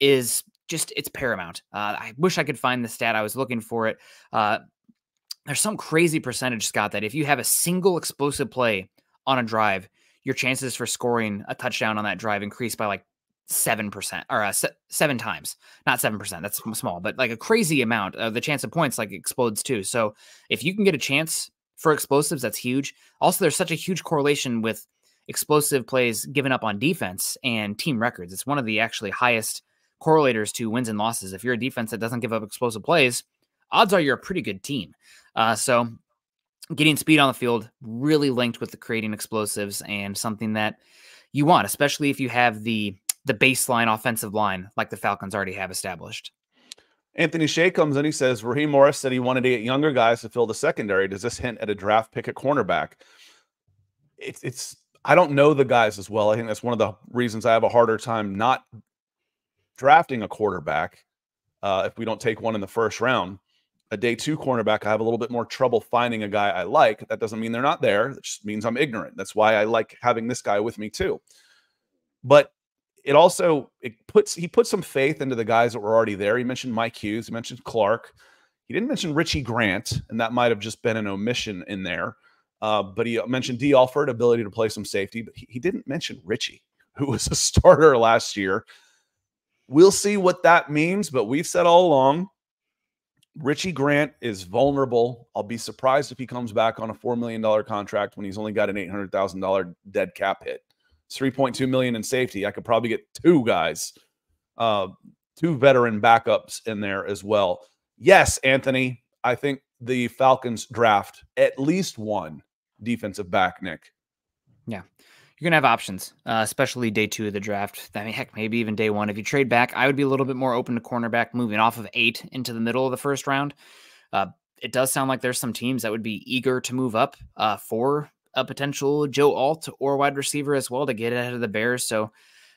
is just, it's paramount. Uh, I wish I could find the stat. I was looking for it. Uh, there's some crazy percentage, Scott, that if you have a single explosive play on a drive, your chances for scoring a touchdown on that drive increase by like seven percent, or uh, seven times, not seven percent. That's small, but like a crazy amount of the chance of points, like, explodes too. So if you can get a chance for explosives, that's huge. Also, there's such a huge correlation with explosive plays given up on defense and team records. It's one of the actually highest correlators to wins and losses. If you're a defense that doesn't give up explosive plays, odds are you're a pretty good team. Uh, so getting speed on the field really linked with the creating explosives, and something that you want, especially if you have the the baseline offensive line like the Falcons already have established. Anthony Shea comes in. He says, Raheem Morris said he wanted to get younger guys to fill the secondary. Does this hint at a draft pick at cornerback? It's, it's, I don't know the guys as well. I think that's one of the reasons I have a harder time not drafting a quarterback. Uh, if we don't take one in the first round, a day two cornerback, I have a little bit more trouble finding a guy I like. That doesn't mean they're not there. It just means I'm ignorant. That's why I like having this guy with me too. But It also it puts he put some faith into the guys that were already there. He mentioned Mike Hughes, he mentioned Clark. He didn't mention Richie Grant, and that might have just been an omission in there. Uh, but he mentioned D. Alford, ability to play some safety, but he, he didn't mention Richie, who was a starter last year. We'll see what that means, but we've said all along, Richie Grant is vulnerable. I'll be surprised if he comes back on a four million dollar contract when he's only got an eight hundred thousand dollar dead cap hit. three point two million in safety. I could probably get two guys, uh, two veteran backups in there as well. Yes, Anthony, I think the Falcons draft at least one defensive back, Nick. Yeah, you're going to have options, uh, especially day two of the draft. I mean, heck, maybe even day one. If you trade back, I would be a little bit more open to cornerback, moving off of eight into the middle of the first round. Uh, it does sound like there's some teams that would be eager to move up uh, for a potential Joe Alt or wide receiver as well to get ahead of the Bears. So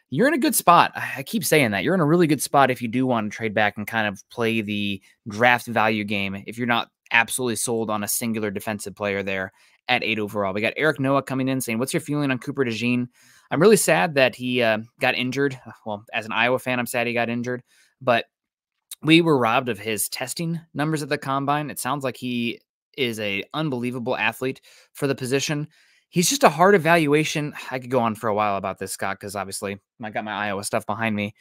you're in a good spot. I keep saying that. You're in a really good spot if you do want to trade back and kind of play the draft value game, if you're not absolutely sold on a singular defensive player there at eight overall. We got Eric Noah coming in saying, what's your feeling on Cooper DeJean? I'm really sad that he uh, got injured. Well, as an Iowa fan, I'm sad he got injured, but we were robbed of his testing numbers at the combine. It sounds like he is an unbelievable athlete for the position. He's just a hard evaluation. I could go on for a while about this, Scott, because obviously I got my Iowa stuff behind me.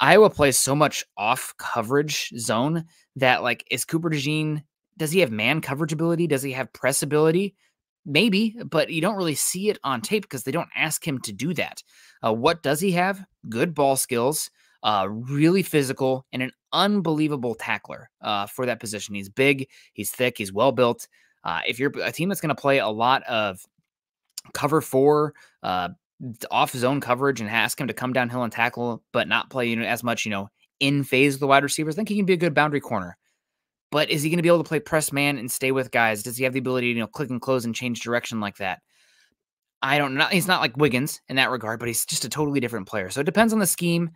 Iowa plays so much off coverage zone that, like, is Cooper DeJean, does he have man coverage ability? Does he have press ability? Maybe, but you don't really see it on tape because they don't ask him to do that. Uh, what does he have? Good ball skills, uh, really physical, and an unbelievable tackler uh, for that position. He's big, he's thick, he's well built. Uh, if you're a team that's going to play a lot of cover four, uh, off zone coverage, and ask him to come downhill and tackle, but not play, you know, as much, you know, in phase with the wide receivers, I think he can be a good boundary corner. But is he going to be able to play press man and stay with guys? Does he have the ability to, you know, click and close and change direction like that? I don't know. He's not like Wiggins in that regard, but he's just a totally different player. So it depends on the scheme.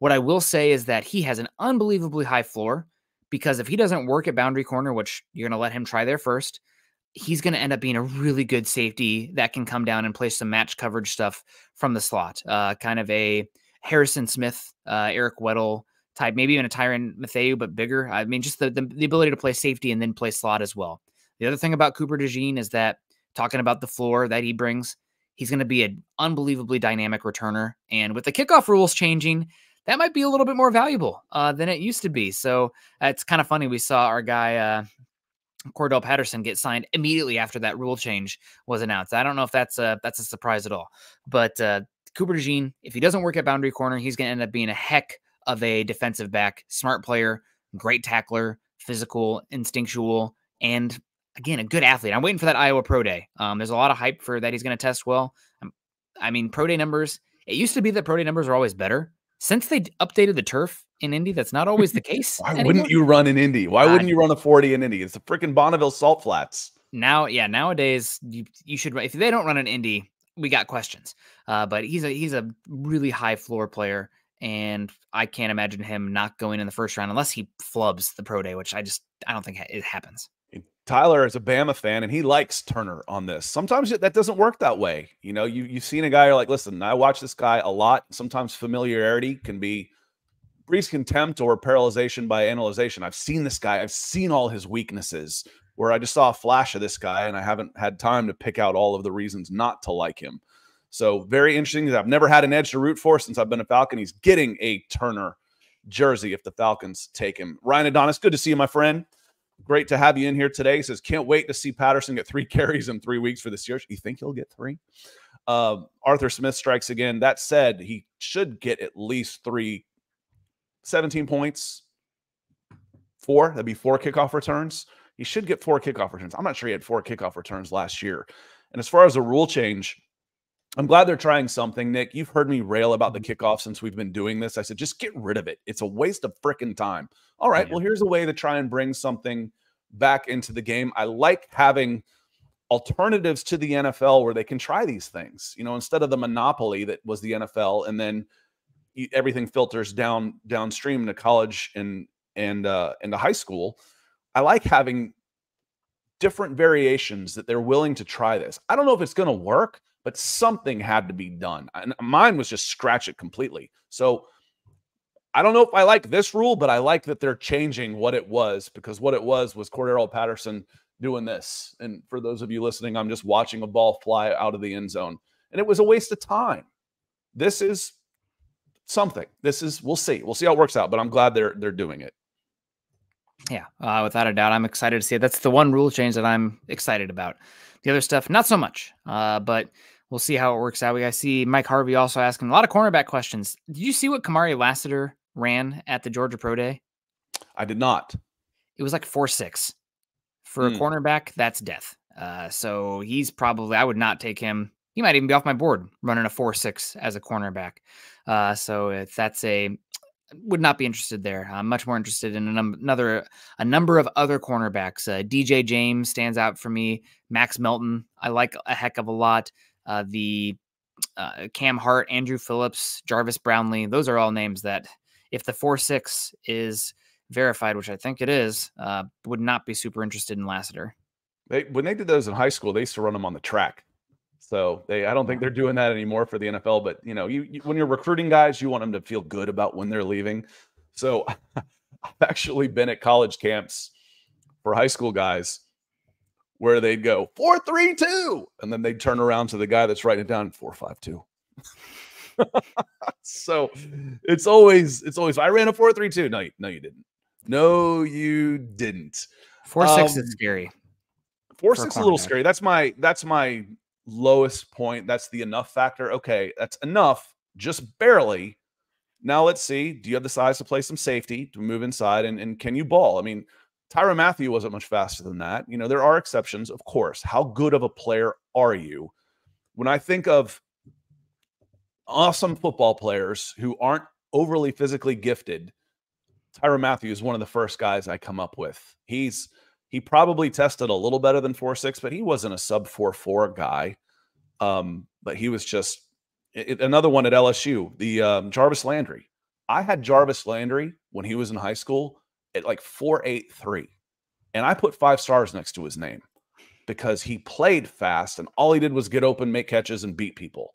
What I will say is that he has an unbelievably high floor, because if he doesn't work at boundary corner, which you're going to let him try there first, he's going to end up being a really good safety that can come down and play some match coverage stuff from the slot. Uh, kind of a Harrison Smith, uh, Eric Weddle type, maybe even a Tyrann Mathieu, but bigger. I mean, just the, the, the ability to play safety and then play slot as well. The other thing about Cooper DeJean is that, talking about the floor that he brings, he's going to be an unbelievably dynamic returner. And with the kickoff rules changing, that might be a little bit more valuable uh, than it used to be. So uh, it's kind of funny. We saw our guy, uh, Cordarrelle Patterson get signed immediately after that rule change was announced. I don't know if that's a, that's a surprise at all, but uh, Cooper DeJean, if he doesn't work at boundary corner, he's going to end up being a heck of a defensive back, smart player, great tackler, physical, instinctual, and again, a good athlete. I'm waiting for that Iowa Pro Day. Um, there's a lot of hype for that. He's going to test well. I'm, I mean, Pro Day numbers, it used to be that Pro Day numbers are always better. Since they updated the turf in Indy, that's not always the case. Why anymore. Wouldn't you run in Indy? Why God. Wouldn't you run a forty in Indy? It's the freaking Bonneville Salt Flats. Now, yeah, nowadays you, you should, if they don't run an Indy, we got questions. Uh, but he's a, he's a really high floor player, and I can't imagine him not going in the first round unless he flubs the Pro Day, which I just, I don't think ha it happens. Tyler is a Bama fan, and he likes Turner on this. Sometimes that doesn't work that way. You know, you, you've seen a guy, you're like, listen, I watch this guy a lot. Sometimes familiarity can be breeds contempt or paralyzation by analyzation. I've seen this guy. I've seen all his weaknesses, where I just saw a flash of this guy, and I haven't had time to pick out all of the reasons not to like him. So very interesting. I've never had an edge to root for since I've been a Falcon. He's getting a Turner jersey if the Falcons take him. Ryan Adonis, good to see you, my friend. Great to have you in here today. He says, can't wait to see Patterson get three carries in three weeks for this year. You think he'll get three? Um, Arthur Smith strikes again. That said, he should get at least three, seventeen points, four. That'd be four kickoff returns. He should get four kickoff returns. I'm not sure he had four kickoff returns last year. And as far as the rule change, I'm glad they're trying something, Nick. You've heard me rail about the kickoff since we've been doing this. I said, just get rid of it. It's a waste of frickin' time. All right, well, here's a way to try and bring something back into the game. I like having alternatives to the N F L where they can try these things, you know, instead of the monopoly that was the N F L, and then everything filters down downstream to college and and uh, into high school. I like having different variations that they're willing to try this. I don't know if it's going to work, but something had to be done. And mine was just scratch it completely. So I don't know if I like this rule, but I like that they're changing what it was, because what it was was Cordarrelle Patterson doing this. And for those of you listening, I'm just watching a ball fly out of the end zone. And it was a waste of time. This is something. This is, we'll see. We'll see how it works out, but I'm glad they're, they're doing it. Yeah, uh, without a doubt, I'm excited to see it. That's the one rule change that I'm excited about. The other stuff, not so much, uh, but we'll see how it works out. We I see Mike Harvey also asking a lot of cornerback questions. Did you see what Kamari Lassiter ran at the Georgia Pro Day? I did not. It was like four six. For mm. a cornerback, that's death. Uh, so he's probably, I would not take him. He might even be off my board running a four six as a cornerback. Uh, so if that's a... would not be interested there. I'm much more interested in another, a number of other cornerbacks. Uh, D J James stands out for me. Max Melton, I like a heck of a lot. Uh, the uh, Cam Hart, Andrew Phillips, Jarvis Brownlee, those are all names that if the four six is verified, which I think it is, uh, would not be super interested in Lassiter. They, when they did those in high school, they used to run them on the track. So they, I don't think they're doing that anymore for the N F L, but you know, you, you when you're recruiting guys, you want them to feel good about when they're leaving. So I've actually been at college camps for high school guys where they'd go four, three, two, and then they'd turn around to the guy that's writing it down four, five, two. So it's always, it's always, I ran a four, three, two. No, you, no, you didn't. No, you didn't. Four, um, six is scary. Four, six is a little scary. That's my, that's my, lowest point. That's the enough factor. Okay, that's enough, just barely. Now let's see, do you have the size to play some safety, to move inside, and, and can you ball? I mean, Tyrann Mathieu wasn't much faster than that. You know, there are exceptions, of course. How good of a player are you? When I think of awesome football players who aren't overly physically gifted, Tyrann Mathieu is one of the first guys I come up with. He's He probably tested a little better than four six, but he wasn't a sub four four guy. Um, but he was just it, another one at L S U, the um, Jarvis Landry. I had Jarvis Landry when he was in high school at like four eight three. And I put five stars next to his name because he played fast and all he did was get open, make catches, and beat people.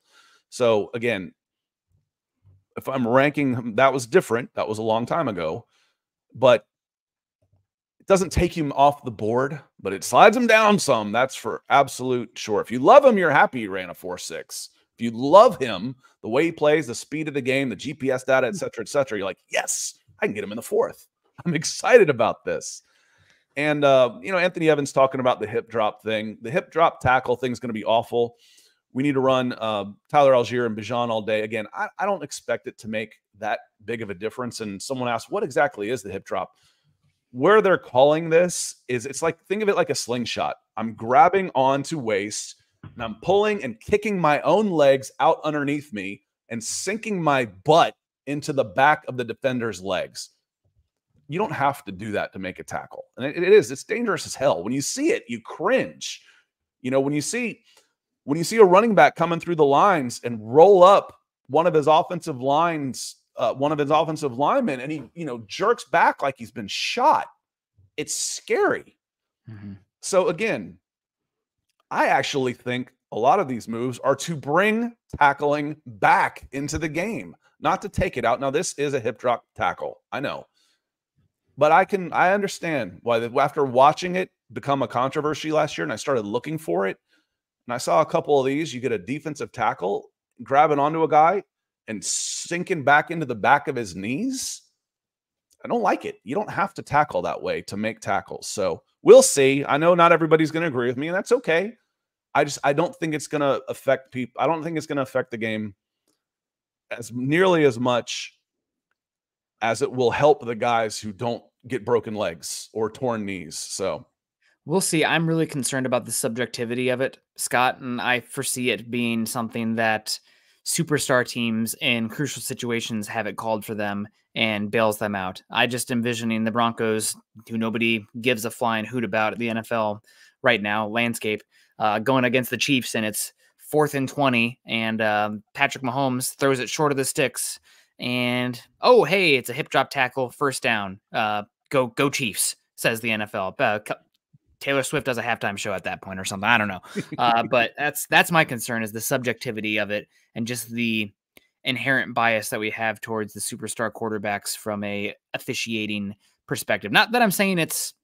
So, again, if I'm ranking him, that was different. That was a long time ago. But doesn't take him off the board, but it slides him down some. That's for absolute sure. If you love him, you're happy he ran a four six. If you love him, the way he plays, the speed of the game, the G P S data, et cetera, et cetera, you're like, yes, I can get him in the fourth. I'm excited about this. And, uh, you know, Anthony Evans talking about the hip drop thing. The hip drop tackle thing is going to be awful. We need to run uh, Tyler Algier and Bijan all day. Again, I, I don't expect it to make that big of a difference. And someone asked, what exactly is the hip drop? Where they're calling this is, it's like, think of it like a slingshot. I'm grabbing onto waist and I'm pulling and kicking my own legs out underneath me and sinking my butt into the back of the defender's legs. You don't have to do that to make a tackle. And it, it is, it's dangerous as hell. When you see it, you cringe. You know, when you see, when you see a running back coming through the lines and roll up one of his offensive lines, uh, one of his offensive linemen, and he, you know, jerks back like he's been shot, it's scary. Mm-hmm. So again, I actually think a lot of these moves are to bring tackling back into the game, not to take it out. Now, this is a hip drop tackle. I know. But I can, I understand why, the, after watching it become a controversy last year and I started looking for it, and I saw a couple of these, you get a defensive tackle grabbing onto a guy and sinking back into the back of his knees. I don't like it. You don't have to tackle that way to make tackles. So we'll see. I know not everybody's going to agree with me, and that's okay. I just, I don't think it's going to affect people. I don't think it's going to affect the game as nearly as much as it will help the guys who don't get broken legs or torn knees. So we'll see. I'm really concerned about the subjectivity of it, Scott, and I foresee it being something that superstar teams in crucial situations have it called for them and bails them out. I just envisioning the Broncos, who nobody gives a flying hoot about at the N F L right now landscape, uh, going against the Chiefs, and it's fourth and twenty, and um, Patrick Mahomes throws it short of the sticks. And, oh, hey, it's a hip drop tackle, first down. Uh, go, go Chiefs, says the N F L. Uh, Taylor Swift does a halftime show at that point or something. I don't know. Uh, but that's that's my concern, is the subjectivity of it and just the inherent bias that we have towards the superstar quarterbacks from a officiating perspective. Not that I'm saying it's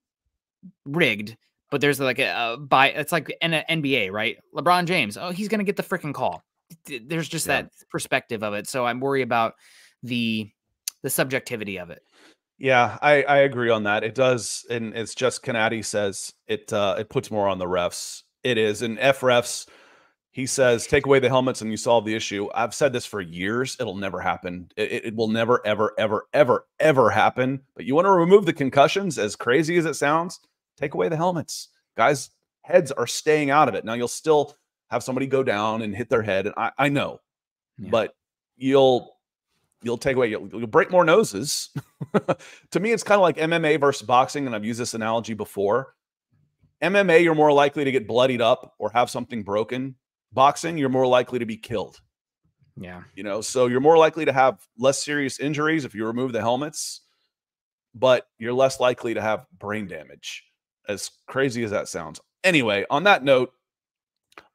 rigged, but there's like a, a bias. It's like an N B A, right? LeBron James, oh, he's going to get the freaking call. There's just yeah. that perspective of it. So I'm worried about the the subjectivity of it. Yeah, I, I agree on that. It does, and it's just Kennedy says it uh it puts more on the refs. It is, and F refs, he says, take away the helmets and you solve the issue. I've said this for years. It'll never happen. It, it will never, ever, ever, ever, ever happen. But you want to remove the concussions, as crazy as it sounds, take away the helmets. Guys' heads are staying out of it. Now you'll still have somebody go down and hit their head. And I, I know, yeah. but you'll, you'll take away, you'll, you'll break more noses. To me, it's kind of like M M A versus boxing. And I've used this analogy before. M M A, you're more likely to get bloodied up or have something broken. Boxing, you're more likely to be killed. Yeah. You know, so you're more likely to have less serious injuries if you remove the helmets, but you're less likely to have brain damage, as crazy as that sounds. Anyway, on that note,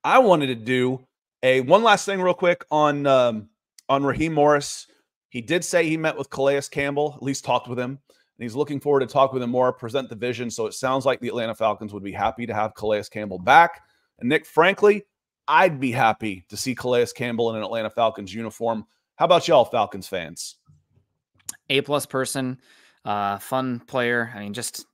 I wanted to do a one last thing real quick on um, on Raheem Morris. He did say he met with Calais Campbell, at least talked with him, and he's looking forward to talk with him more, present the vision. So it sounds like the Atlanta Falcons would be happy to have Calais Campbell back. And Nick, frankly, I'd be happy to see Calais Campbell in an Atlanta Falcons uniform. How about y'all, Falcons fans? A-plus person, uh, fun player. I mean, just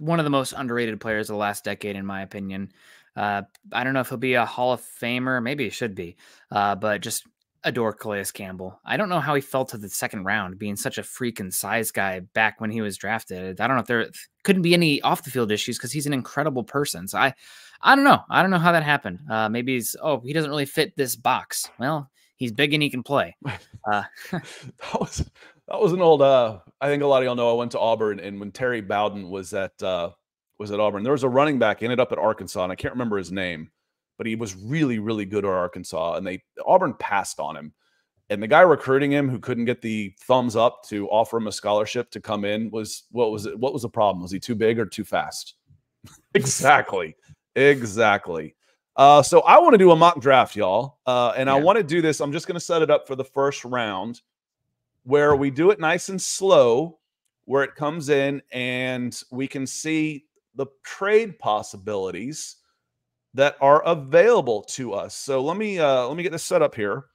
one of the most underrated players of the last decade, in my opinion. Uh, I don't know if he'll be a Hall of Famer. Maybe he should be, uh, but just adore Calais Campbell. I don't know how he fell to the second round, being such a freaking size guy back when he was drafted. I don't know if there couldn't be any off the field issues, because he's an incredible person. So I, I don't know. I don't know how that happened. Uh, maybe he's, oh, he doesn't really fit this box. Well, he's big and he can play. Uh, that was, that was an old, uh, I think a lot of y'all know I went to Auburn, and when Terry Bowden was at, uh, was at Auburn, there was a running back, ended up at Arkansas, and I can't remember his name, but he was really, really good at Arkansas, and they Auburn passed on him. And the guy recruiting him, who couldn't get the thumbs up to offer him a scholarship to come in, was, what was it? What was the problem? Was he too big or too fast? Exactly. Exactly. Uh, so I want to do a mock draft, y'all. Uh, and yeah. I want to do this. I'm just going to set it up for the first round, where we do it nice and slow, where it comes in and we can see the trade possibilities that are available to us. So let me uh, let me get this set up here.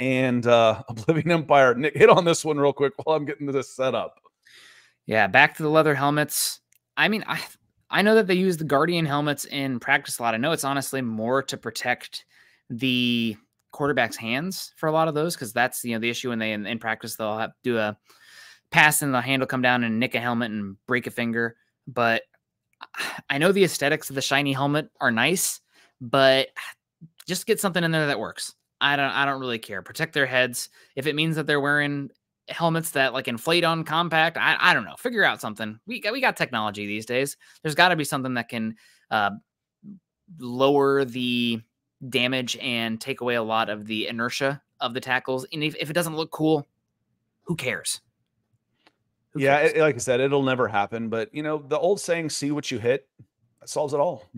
And uh, Oblivion Empire, Nick, hit on this one real quick while I'm getting this set up. Yeah, back to the leather helmets. I mean, I I know that they use the Guardian helmets in practice a lot. I know it's honestly more to protect the quarterback's hands for a lot of those, because that's, you know, the issue when they in, in practice, they'll have to do a pass and the hand will come down and nick a helmet and break a finger. But I know the aesthetics of the shiny helmet are nice, but just get something in there that works. I don't, I don't really care. Protect their heads. If it means that they're wearing helmets that like inflate on compact, I, I don't know, figure out something. We got, we got technology these days. There's gotta be something that can uh, lower the damage and take away a lot of the inertia of the tackles. And if, if it doesn't look cool, who cares? Who yeah. Cares? It, like I said, it'll never happen, but you know, the old saying, see what you hit, that solves it all.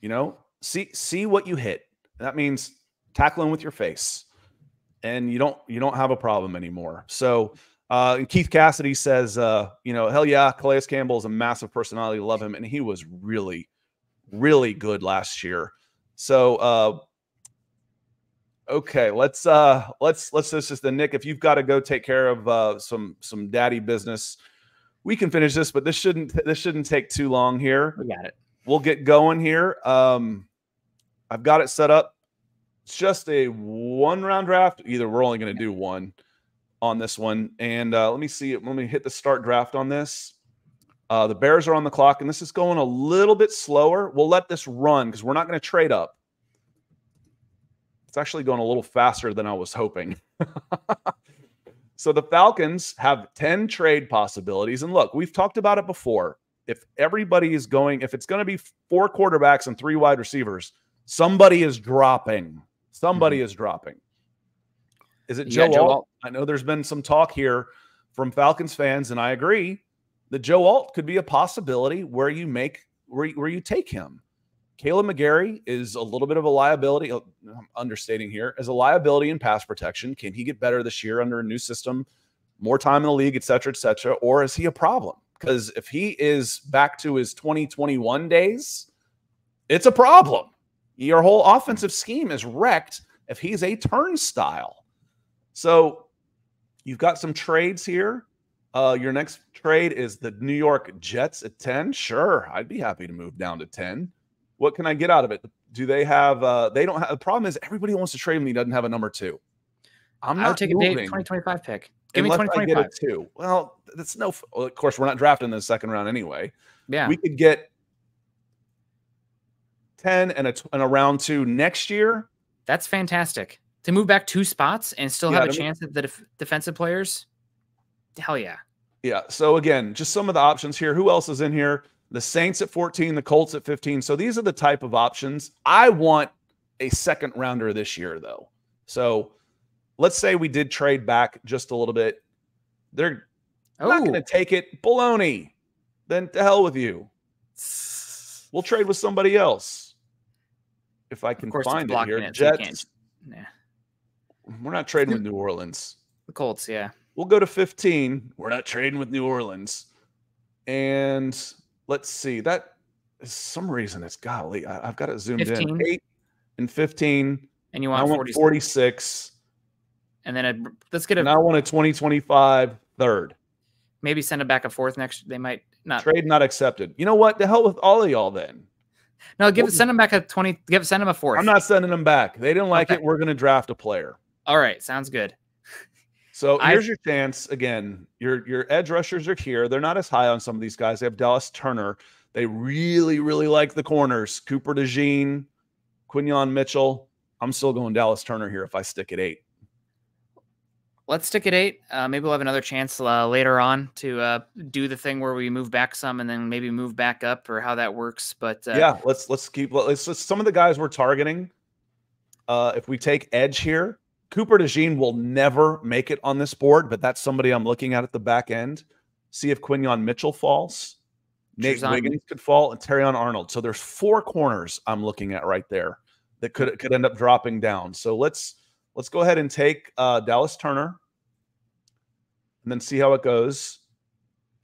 You know, see, see what you hit. That means tackling with your face, and you don't, you don't have a problem anymore. So, uh, and Keith Cassidy says, uh, you know, hell yeah, Calais Campbell is a massive personality. Love him. And he was really, really good last year. So, uh, okay, let's, uh, let's, let's, this is the Nick, if you've got to go take care of, uh, some, some daddy business, we can finish this, but this shouldn't, this shouldn't take too long here. We got it. We'll get going here. Um, I've got it set up. It's just a one round draft. Either we're only going to do one on this one. And uh, let me see it. Let me hit the start draft on this. Uh, the Bears are on the clock, and this is going a little bit slower. We'll let this run because we're not going to trade up. It's actually going a little faster than I was hoping. So the Falcons have ten trade possibilities. And look, we've talked about it before. If everybody is going, if it's going to be four quarterbacks and three wide receivers, somebody is dropping. Somebody mm-hmm. is dropping. Is it Joe, yeah, Joe Alt? Alt? I know there's been some talk here from Falcons fans, and I agree that Joe Alt could be a possibility where you make where, where you take him. Caleb McGarry is a little bit of a liability. I'm understating here, as a liability in pass protection. Can he get better this year under a new system, more time in the league, et cetera, et cetera? Or is he a problem? Because if he is back to his twenty twenty-one days, it's a problem. Your whole offensive scheme is wrecked if he's a turnstile. So you've got some trades here. Uh, your next trade is the New York Jets at ten. Sure, I'd be happy to move down to ten. What can I get out of it? Do they have uh, – they don't have – the problem is everybody wants to trade him. He doesn't have a number two. I'm not I would take moving. a day twenty twenty-five pick. Give Unless me twenty twenty-five. I get a two. Well, that's no – of course, we're not drafting the second round anyway. Yeah. We could get – ten and a, and a round two next year. That's fantastic. To move back two spots and still yeah, have a chance at the def defensive players. Hell yeah. Yeah. So again, just some of the options here. Who else is in here? The Saints at fourteen, the Colts at fifteen. So these are the type of options. I want a second rounder this year though. So let's say we did trade back just a little bit. They're oh. not going to take it. Baloney. Then to hell with you. We'll trade with somebody else. If I can find it here, it, Jets. Nah. We're not trading with New Orleans. The Colts, yeah. We'll go to fifteen. We're not trading with New Orleans. And let's see. That is some reason it's golly. I, I've got it zoomed fifteen. In. Eight and fifteen. And you want, and I want forty-six. And then a, let's get a. And I want a twenty twenty-five third. Maybe send it back and forth next. They might not trade. Not accepted. You know what? The hell with all of y'all then. No, give it, send them back a twenty. Give send them a fourth. I'm not sending them back. They didn't like okay. it. We're going to draft a player. All right, sounds good. So I, here's your chance again. Your your edge rushers are here. They're not as high on some of these guys. They have Dallas Turner. They really really like the corners. Cooper DeJean, Quinyon Mitchell. I'm still going Dallas Turner here if I stick at eight. Let's stick at eight. Uh, maybe we'll have another chance uh, later on to uh, do the thing where we move back some and then maybe move back up, or how that works. But uh, yeah, let's let's keep let's, let's, some of the guys we're targeting. Uh, if we take edge here, Cooper DeJean will never make it on this board, but that's somebody I'm looking at at the back end. See if Quinyon Mitchell falls. Nate Wiggins could fall, and Terrion Arnold. So there's four corners I'm looking at right there that could could end up dropping down. So let's. Let's go ahead and take uh, Dallas Turner and then see how it goes.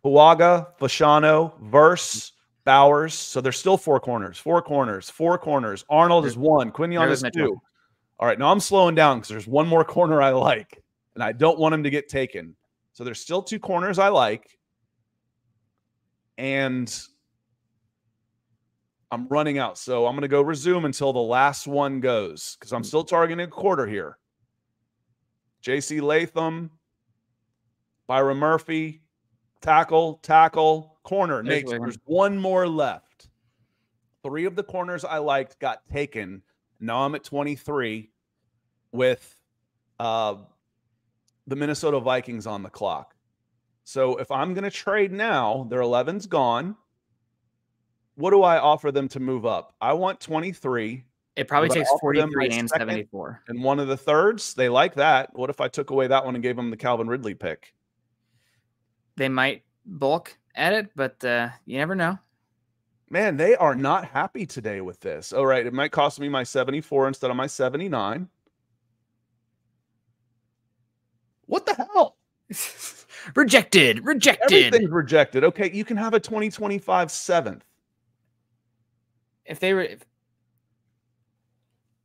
Puaga, Fashano, Verse, Bowers. So there's still four corners, four corners, four corners. Arnold is one. Quinyon is two. All right, now I'm slowing down because there's one more corner I like, and I don't want him to get taken. So there's still two corners I like. And I'm running out. So I'm going to go resume until the last one goes because I'm still targeting a quarter here. J C Latham, Byron Murphy, tackle, tackle, corner. Nate, there's one more left. Three of the corners I liked got taken. Now I'm at twenty-three with uh, the Minnesota Vikings on the clock. So if I'm going to trade now, their eleven's gone. What do I offer them to move up? I want twenty-three. It probably takes forty-three and seventy-four. And one of the thirds, they like that. What if I took away that one and gave them the Calvin Ridley pick? They might balk at it, but uh, you never know. Man, they are not happy today with this. All right, it might cost me my seventy-four instead of my seventy-nine. What the hell? Rejected. Rejected. Everything's rejected. Okay, you can have a twenty twenty-five seventh. If they were, if...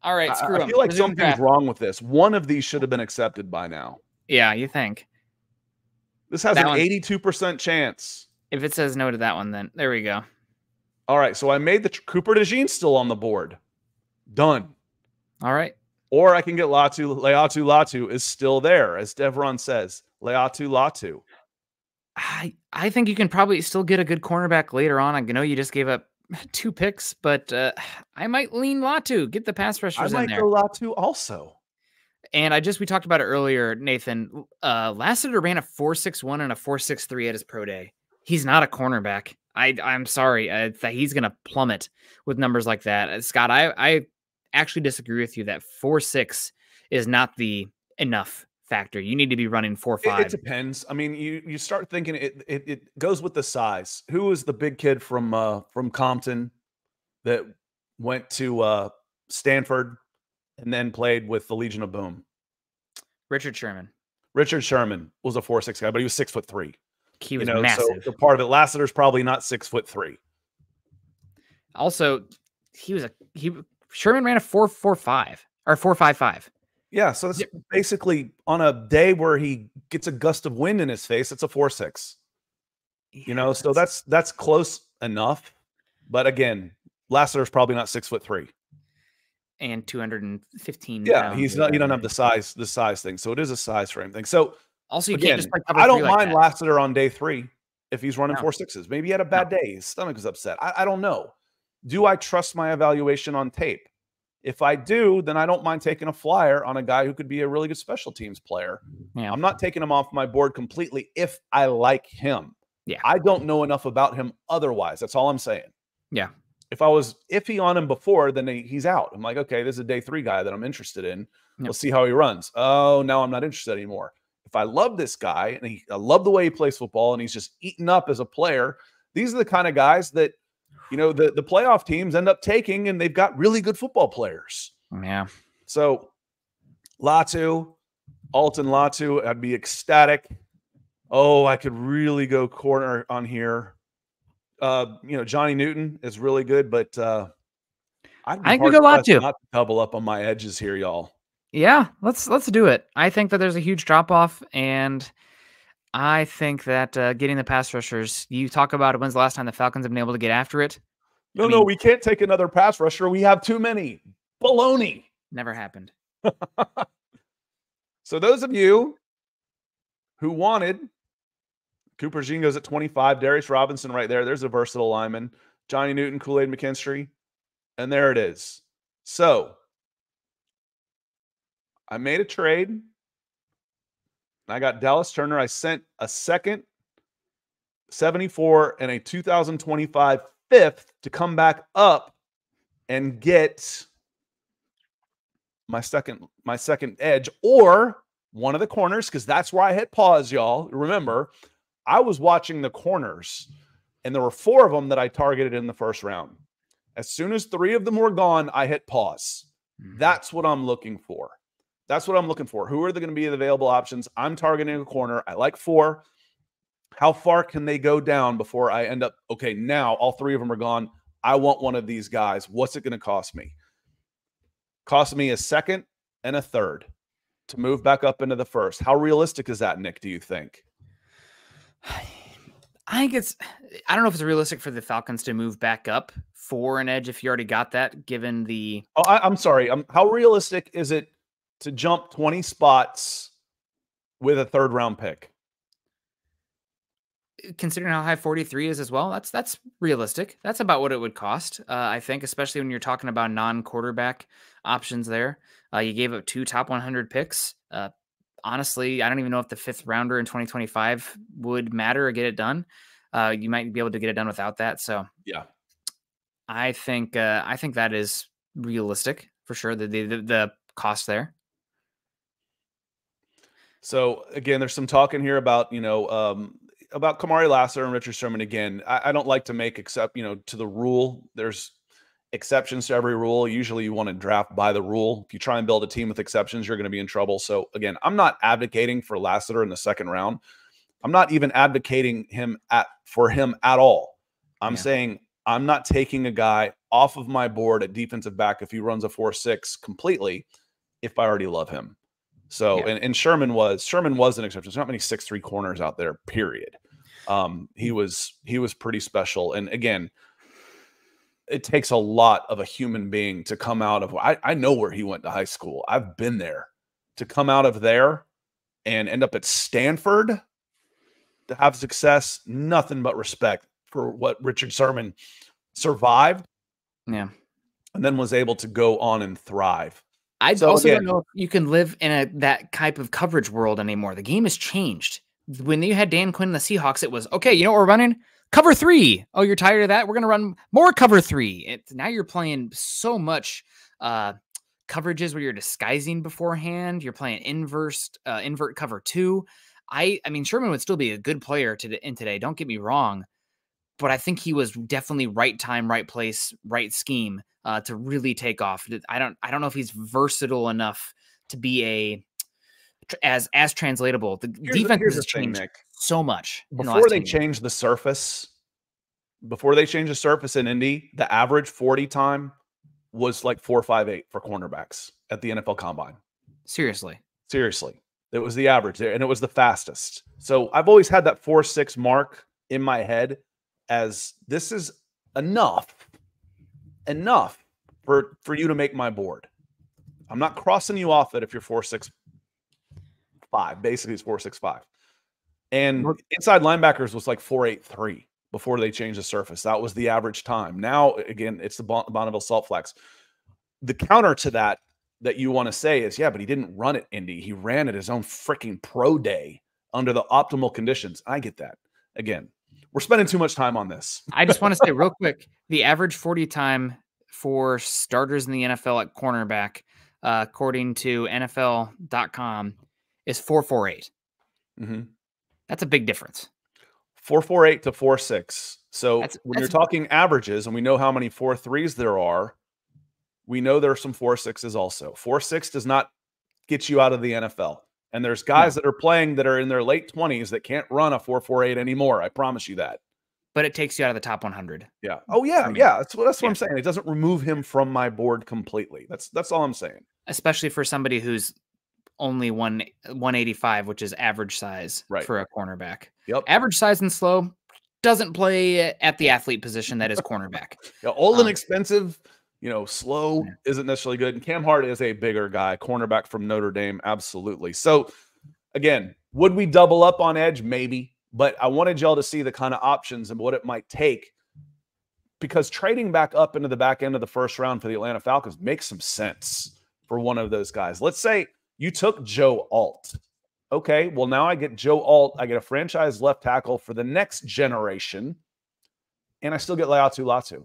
all right, screw I, them. I feel like Resume something's wrong with this. One of these should have been accepted by now. Yeah, you think? This has that an eighty-two percent chance. If it says no to that one, then there we go. All right, so I made the Cooper DeJean still on the board. Done. All right. Or I can get Latu. Laiatu Latu is still there, as Devron says. Laiatu Latu. I I think you can probably still get a good cornerback later on. I know you just gave up two picks, but uh, I might lean Latu. Get the pass rushers in there. I might go Latu also. And I just, we talked about it earlier, Nathan. Uh, Lassiter ran a four six one and a four six three at his pro day. He's not a cornerback. I, I'm sorry. Uh, he's going to plummet with numbers like that. Uh, Scott, I, I actually disagree with you that four six is not the enough factor. You need to be running four five. It, it depends. I mean, you you start thinking it, it it goes with the size. Who was the big kid from uh from Compton that went to uh Stanford and then played with the Legion of Boom? Richard Sherman. Richard Sherman was a four six guy, but he was six foot three. He was, you know, massive. So the part of it, Lassiter's probably not six foot three. Also, he was a he Sherman ran a four four five or four five five. Yeah, so it's basically on a day where he gets a gust of wind in his face, it's a four six. Yeah, you know, that's, so that's that's close enough. But again, Lassiter's probably not six foot three. And two hundred fifteen. Yeah, he's not, you don't have the size, the size thing. So it is a size frame thing. So also you again, can't just play cover I don't mind like Lassiter on day three if he's running no. four sixes. Maybe he had a bad no. day, his stomach was upset. I, I don't know. Do I trust my evaluation on tape? If I do, then I don't mind taking a flyer on a guy who could be a really good special teams player. Yeah. I'm not taking him off my board completely if I like him. Yeah. I don't know enough about him otherwise. That's all I'm saying. Yeah. If I was iffy on him before, then he's out. I'm like, okay, this is a day three guy that I'm interested in. Yep. We'll see how he runs. Oh, now I'm not interested anymore. If I love this guy and he, I love the way he plays football and he's just eaten up as a player, these are the kind of guys that, you know, the, the playoff teams end up taking, and they've got really good football players. Yeah. So Latu, Alton Latu, I'd be ecstatic. Oh, I could really go corner on here. Uh, you know, Johnny Newton is really good, but uh, I'd be I could go Latu. Not to double up on my edges here, y'all. Yeah, let's let's do it. I think that there's a huge drop off, and I think that uh, getting the pass rushers, you talk about it, when's the last time the Falcons have been able to get after it? No, I mean, no, we can't take another pass rusher. We have too many. Baloney. Never happened. So those of you who wanted, Cooper DeJean goes at twenty-five. Darius Robinson right there. There's a versatile lineman. Johnny Newton, Kool-Aid McKinstry. And there it is. So I made a trade. I got Dallas Turner. I sent a second, seventy-four, and a two thousand twenty-five fifth to come back up and get my second, my second edge or one of the corners, because that's where I hit pause, y'all. Remember, I was watching the corners, and there were four of them that I targeted in the first round. As soon as three of them were gone, I hit pause. That's what I'm looking for. That's what I'm looking for. Who are going to be the available options? I'm targeting a corner. I like four. How far can they go down before I end up, okay, now all three of them are gone. I want one of these guys. What's it going to cost me? Cost me a second and a third to move back up into the first. How realistic is that, Nick, do you think? I think it's, I don't know if it's realistic for the Falcons to move back up for an edge if you already got that, given the... Oh, I, I'm sorry. Um, how realistic is it to jump twenty spots with a third round pick? Considering how high forty-three is as well, that's that's realistic. That's about what it would cost, uh, I think, especially when you're talking about non-quarterback options there. Uh, you gave up two top one hundred picks. Uh, honestly, I don't even know if the fifth rounder in twenty twenty-five would matter or get it done. Uh, you might be able to get it done without that. So yeah, I think uh, I think that is realistic for sure. The the, the cost there. So again, there's some talking here about you know. Um, about Kamari Lassiter and Richard Sherman. Again, I, I don't like to make except, you know, to the rule. There's exceptions to every rule. Usually you want to draft by the rule. If you try and build a team with exceptions, you're going to be in trouble. So again, I'm not advocating for Lassiter in the second round. I'm not even advocating him at for him at all. I'm yeah. saying I'm not taking a guy off of my board at defensive back if he runs a four six completely, if I already love him. So, yeah. and, and Sherman was, Sherman was an exception. There's not many six three corners out there, period. Um, he was, he was pretty special. And again, it takes a lot of a human being to come out of, I, I know where he went to high school. I've been there. To come out of there and end up at Stanford to have success, nothing but respect for what Richard Sherman survived. Yeah. And then was able to go on and thrive. I so, also again, don't know if you can live in a, that type of coverage world anymore. The game has changed. When you had Dan Quinn and the Seahawks, it was, okay, you know what we're running? Cover three. Oh, you're tired of that? We're going to run more cover three. It's, now you're playing so much uh, coverages where you're disguising beforehand. You're playing inverse, uh, invert cover two. I, I mean, Sherman would still be a good player to the, in today. Don't get me wrong. But I think he was definitely right time, right place, right scheme uh, to really take off. I don't, I don't know if he's versatile enough to be a as as translatable. The here's defense the, has changed thing, so much before they changed the surface. Before they changed the surface in Indy, the average forty time was like four five eight for cornerbacks at the N F L Combine. Seriously, seriously, it was the average there, and it was the fastest. So I've always had that four six mark in my head. As this is enough, enough for, for you to make my board. I'm not crossing you off it if you're four six five. Basically, it's four six five. And inside linebackers was like four eight three before they changed the surface. That was the average time. Now, again, it's the Bon Bonneville Salt Flex. The counter to that that you want to say is, yeah, but he didn't run at Indy. He ran at his own freaking pro day under the optimal conditions. I get that. Again, we're spending too much time on this. I just want to say real quick, the average forty time for starters in the N F L at cornerback, uh, according to N F L dot com, is four four eight. Mm-hmm. That's a big difference. four four eight to four six. So that's, when that's you're talking averages, and we know how many four threes there are, we know there are some four sixes also. four six does not get you out of the N F L. And there's guys yeah. that are playing that are in their late twenties that can't run a four four eight anymore. I promise you that. But it takes you out of the top one hundred. Yeah. Oh, yeah. I mean, yeah. That's, that's yeah. what I'm saying. It doesn't remove him from my board completely. That's that's all I'm saying. Especially for somebody who's only one, one eighty-five, which is average size right. for a cornerback. Yep. Average size and slow doesn't play at the athlete position that is cornerback. yeah, old um, and expensive. You know, slow isn't necessarily good. And Cam Hart is a bigger guy, cornerback from Notre Dame. Absolutely. So, again, would we double up on edge? Maybe. But I wanted y'all to see the kind of options and what it might take. Because trading back up into the back end of the first round for the Atlanta Falcons makes some sense for one of those guys. Let's say you took Joe Alt. Okay, well, now I get Joe Alt. I get a franchise left tackle for the next generation. And I still get Laiatu Latu.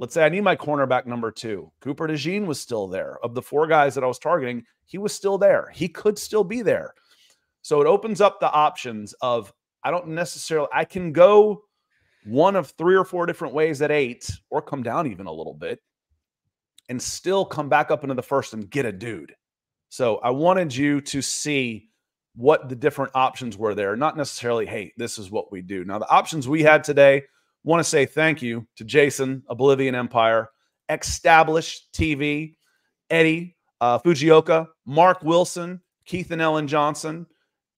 Let's say I need my cornerback number two. Cooper DeJean was still there. Of the four guys that I was targeting, he was still there. He could still be there. So it opens up the options of I don't necessarily, I can go one of three or four different ways at eight or come down even a little bit and still come back up into the first and get a dude. So I wanted you to see what the different options were there. Not necessarily, hey, this is what we do. Now the options we had today, want to say thank you to Jason, Oblivion Empire, Established T V, Eddie, uh, Fujioka, Mark Wilson, Keith and Ellen Johnson,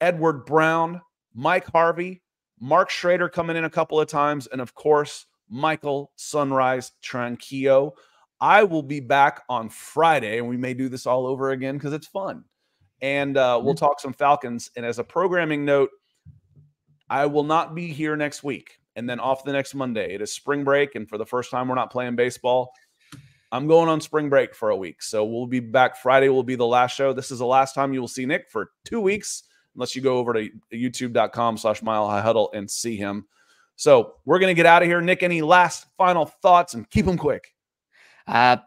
Edward Brown, Mike Harvey, Mark Schrader coming in a couple of times, and of course, Michael Sunrise Tranquillo. I will be back on Friday, and we may do this all over again because it's fun. And uh, we'll talk some Falcons. And as a programming note, I will not be here next week and then off the next Monday. It is spring break, and for the first time, we're not playing baseball. I'm going on spring break for a week, so we'll be back. Friday will be the last show. This is the last time you will see Nick for two weeks, unless you go over to youtube.com slash Mile High Huddle and see him. So we're going to get out of here. Nick, any last final thoughts, and keep them quick? Uh,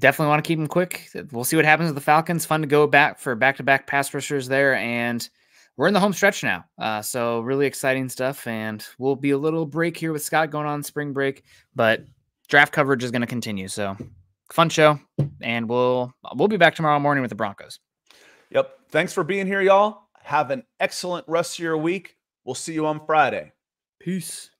definitely want to keep them quick. We'll see what happens with the Falcons. Fun to go back for back-to-back pass rushers there, and we're in the home stretch now. Uh, so really exciting stuff, and we'll be a little break here with Scott going on spring break, but draft coverage is going to continue, so... Fun show, and we'll we'll be back tomorrow morning with the Broncos. Yep. Thanks for being here, y'all. Have an excellent rest of your week. We'll see you on Friday. Peace.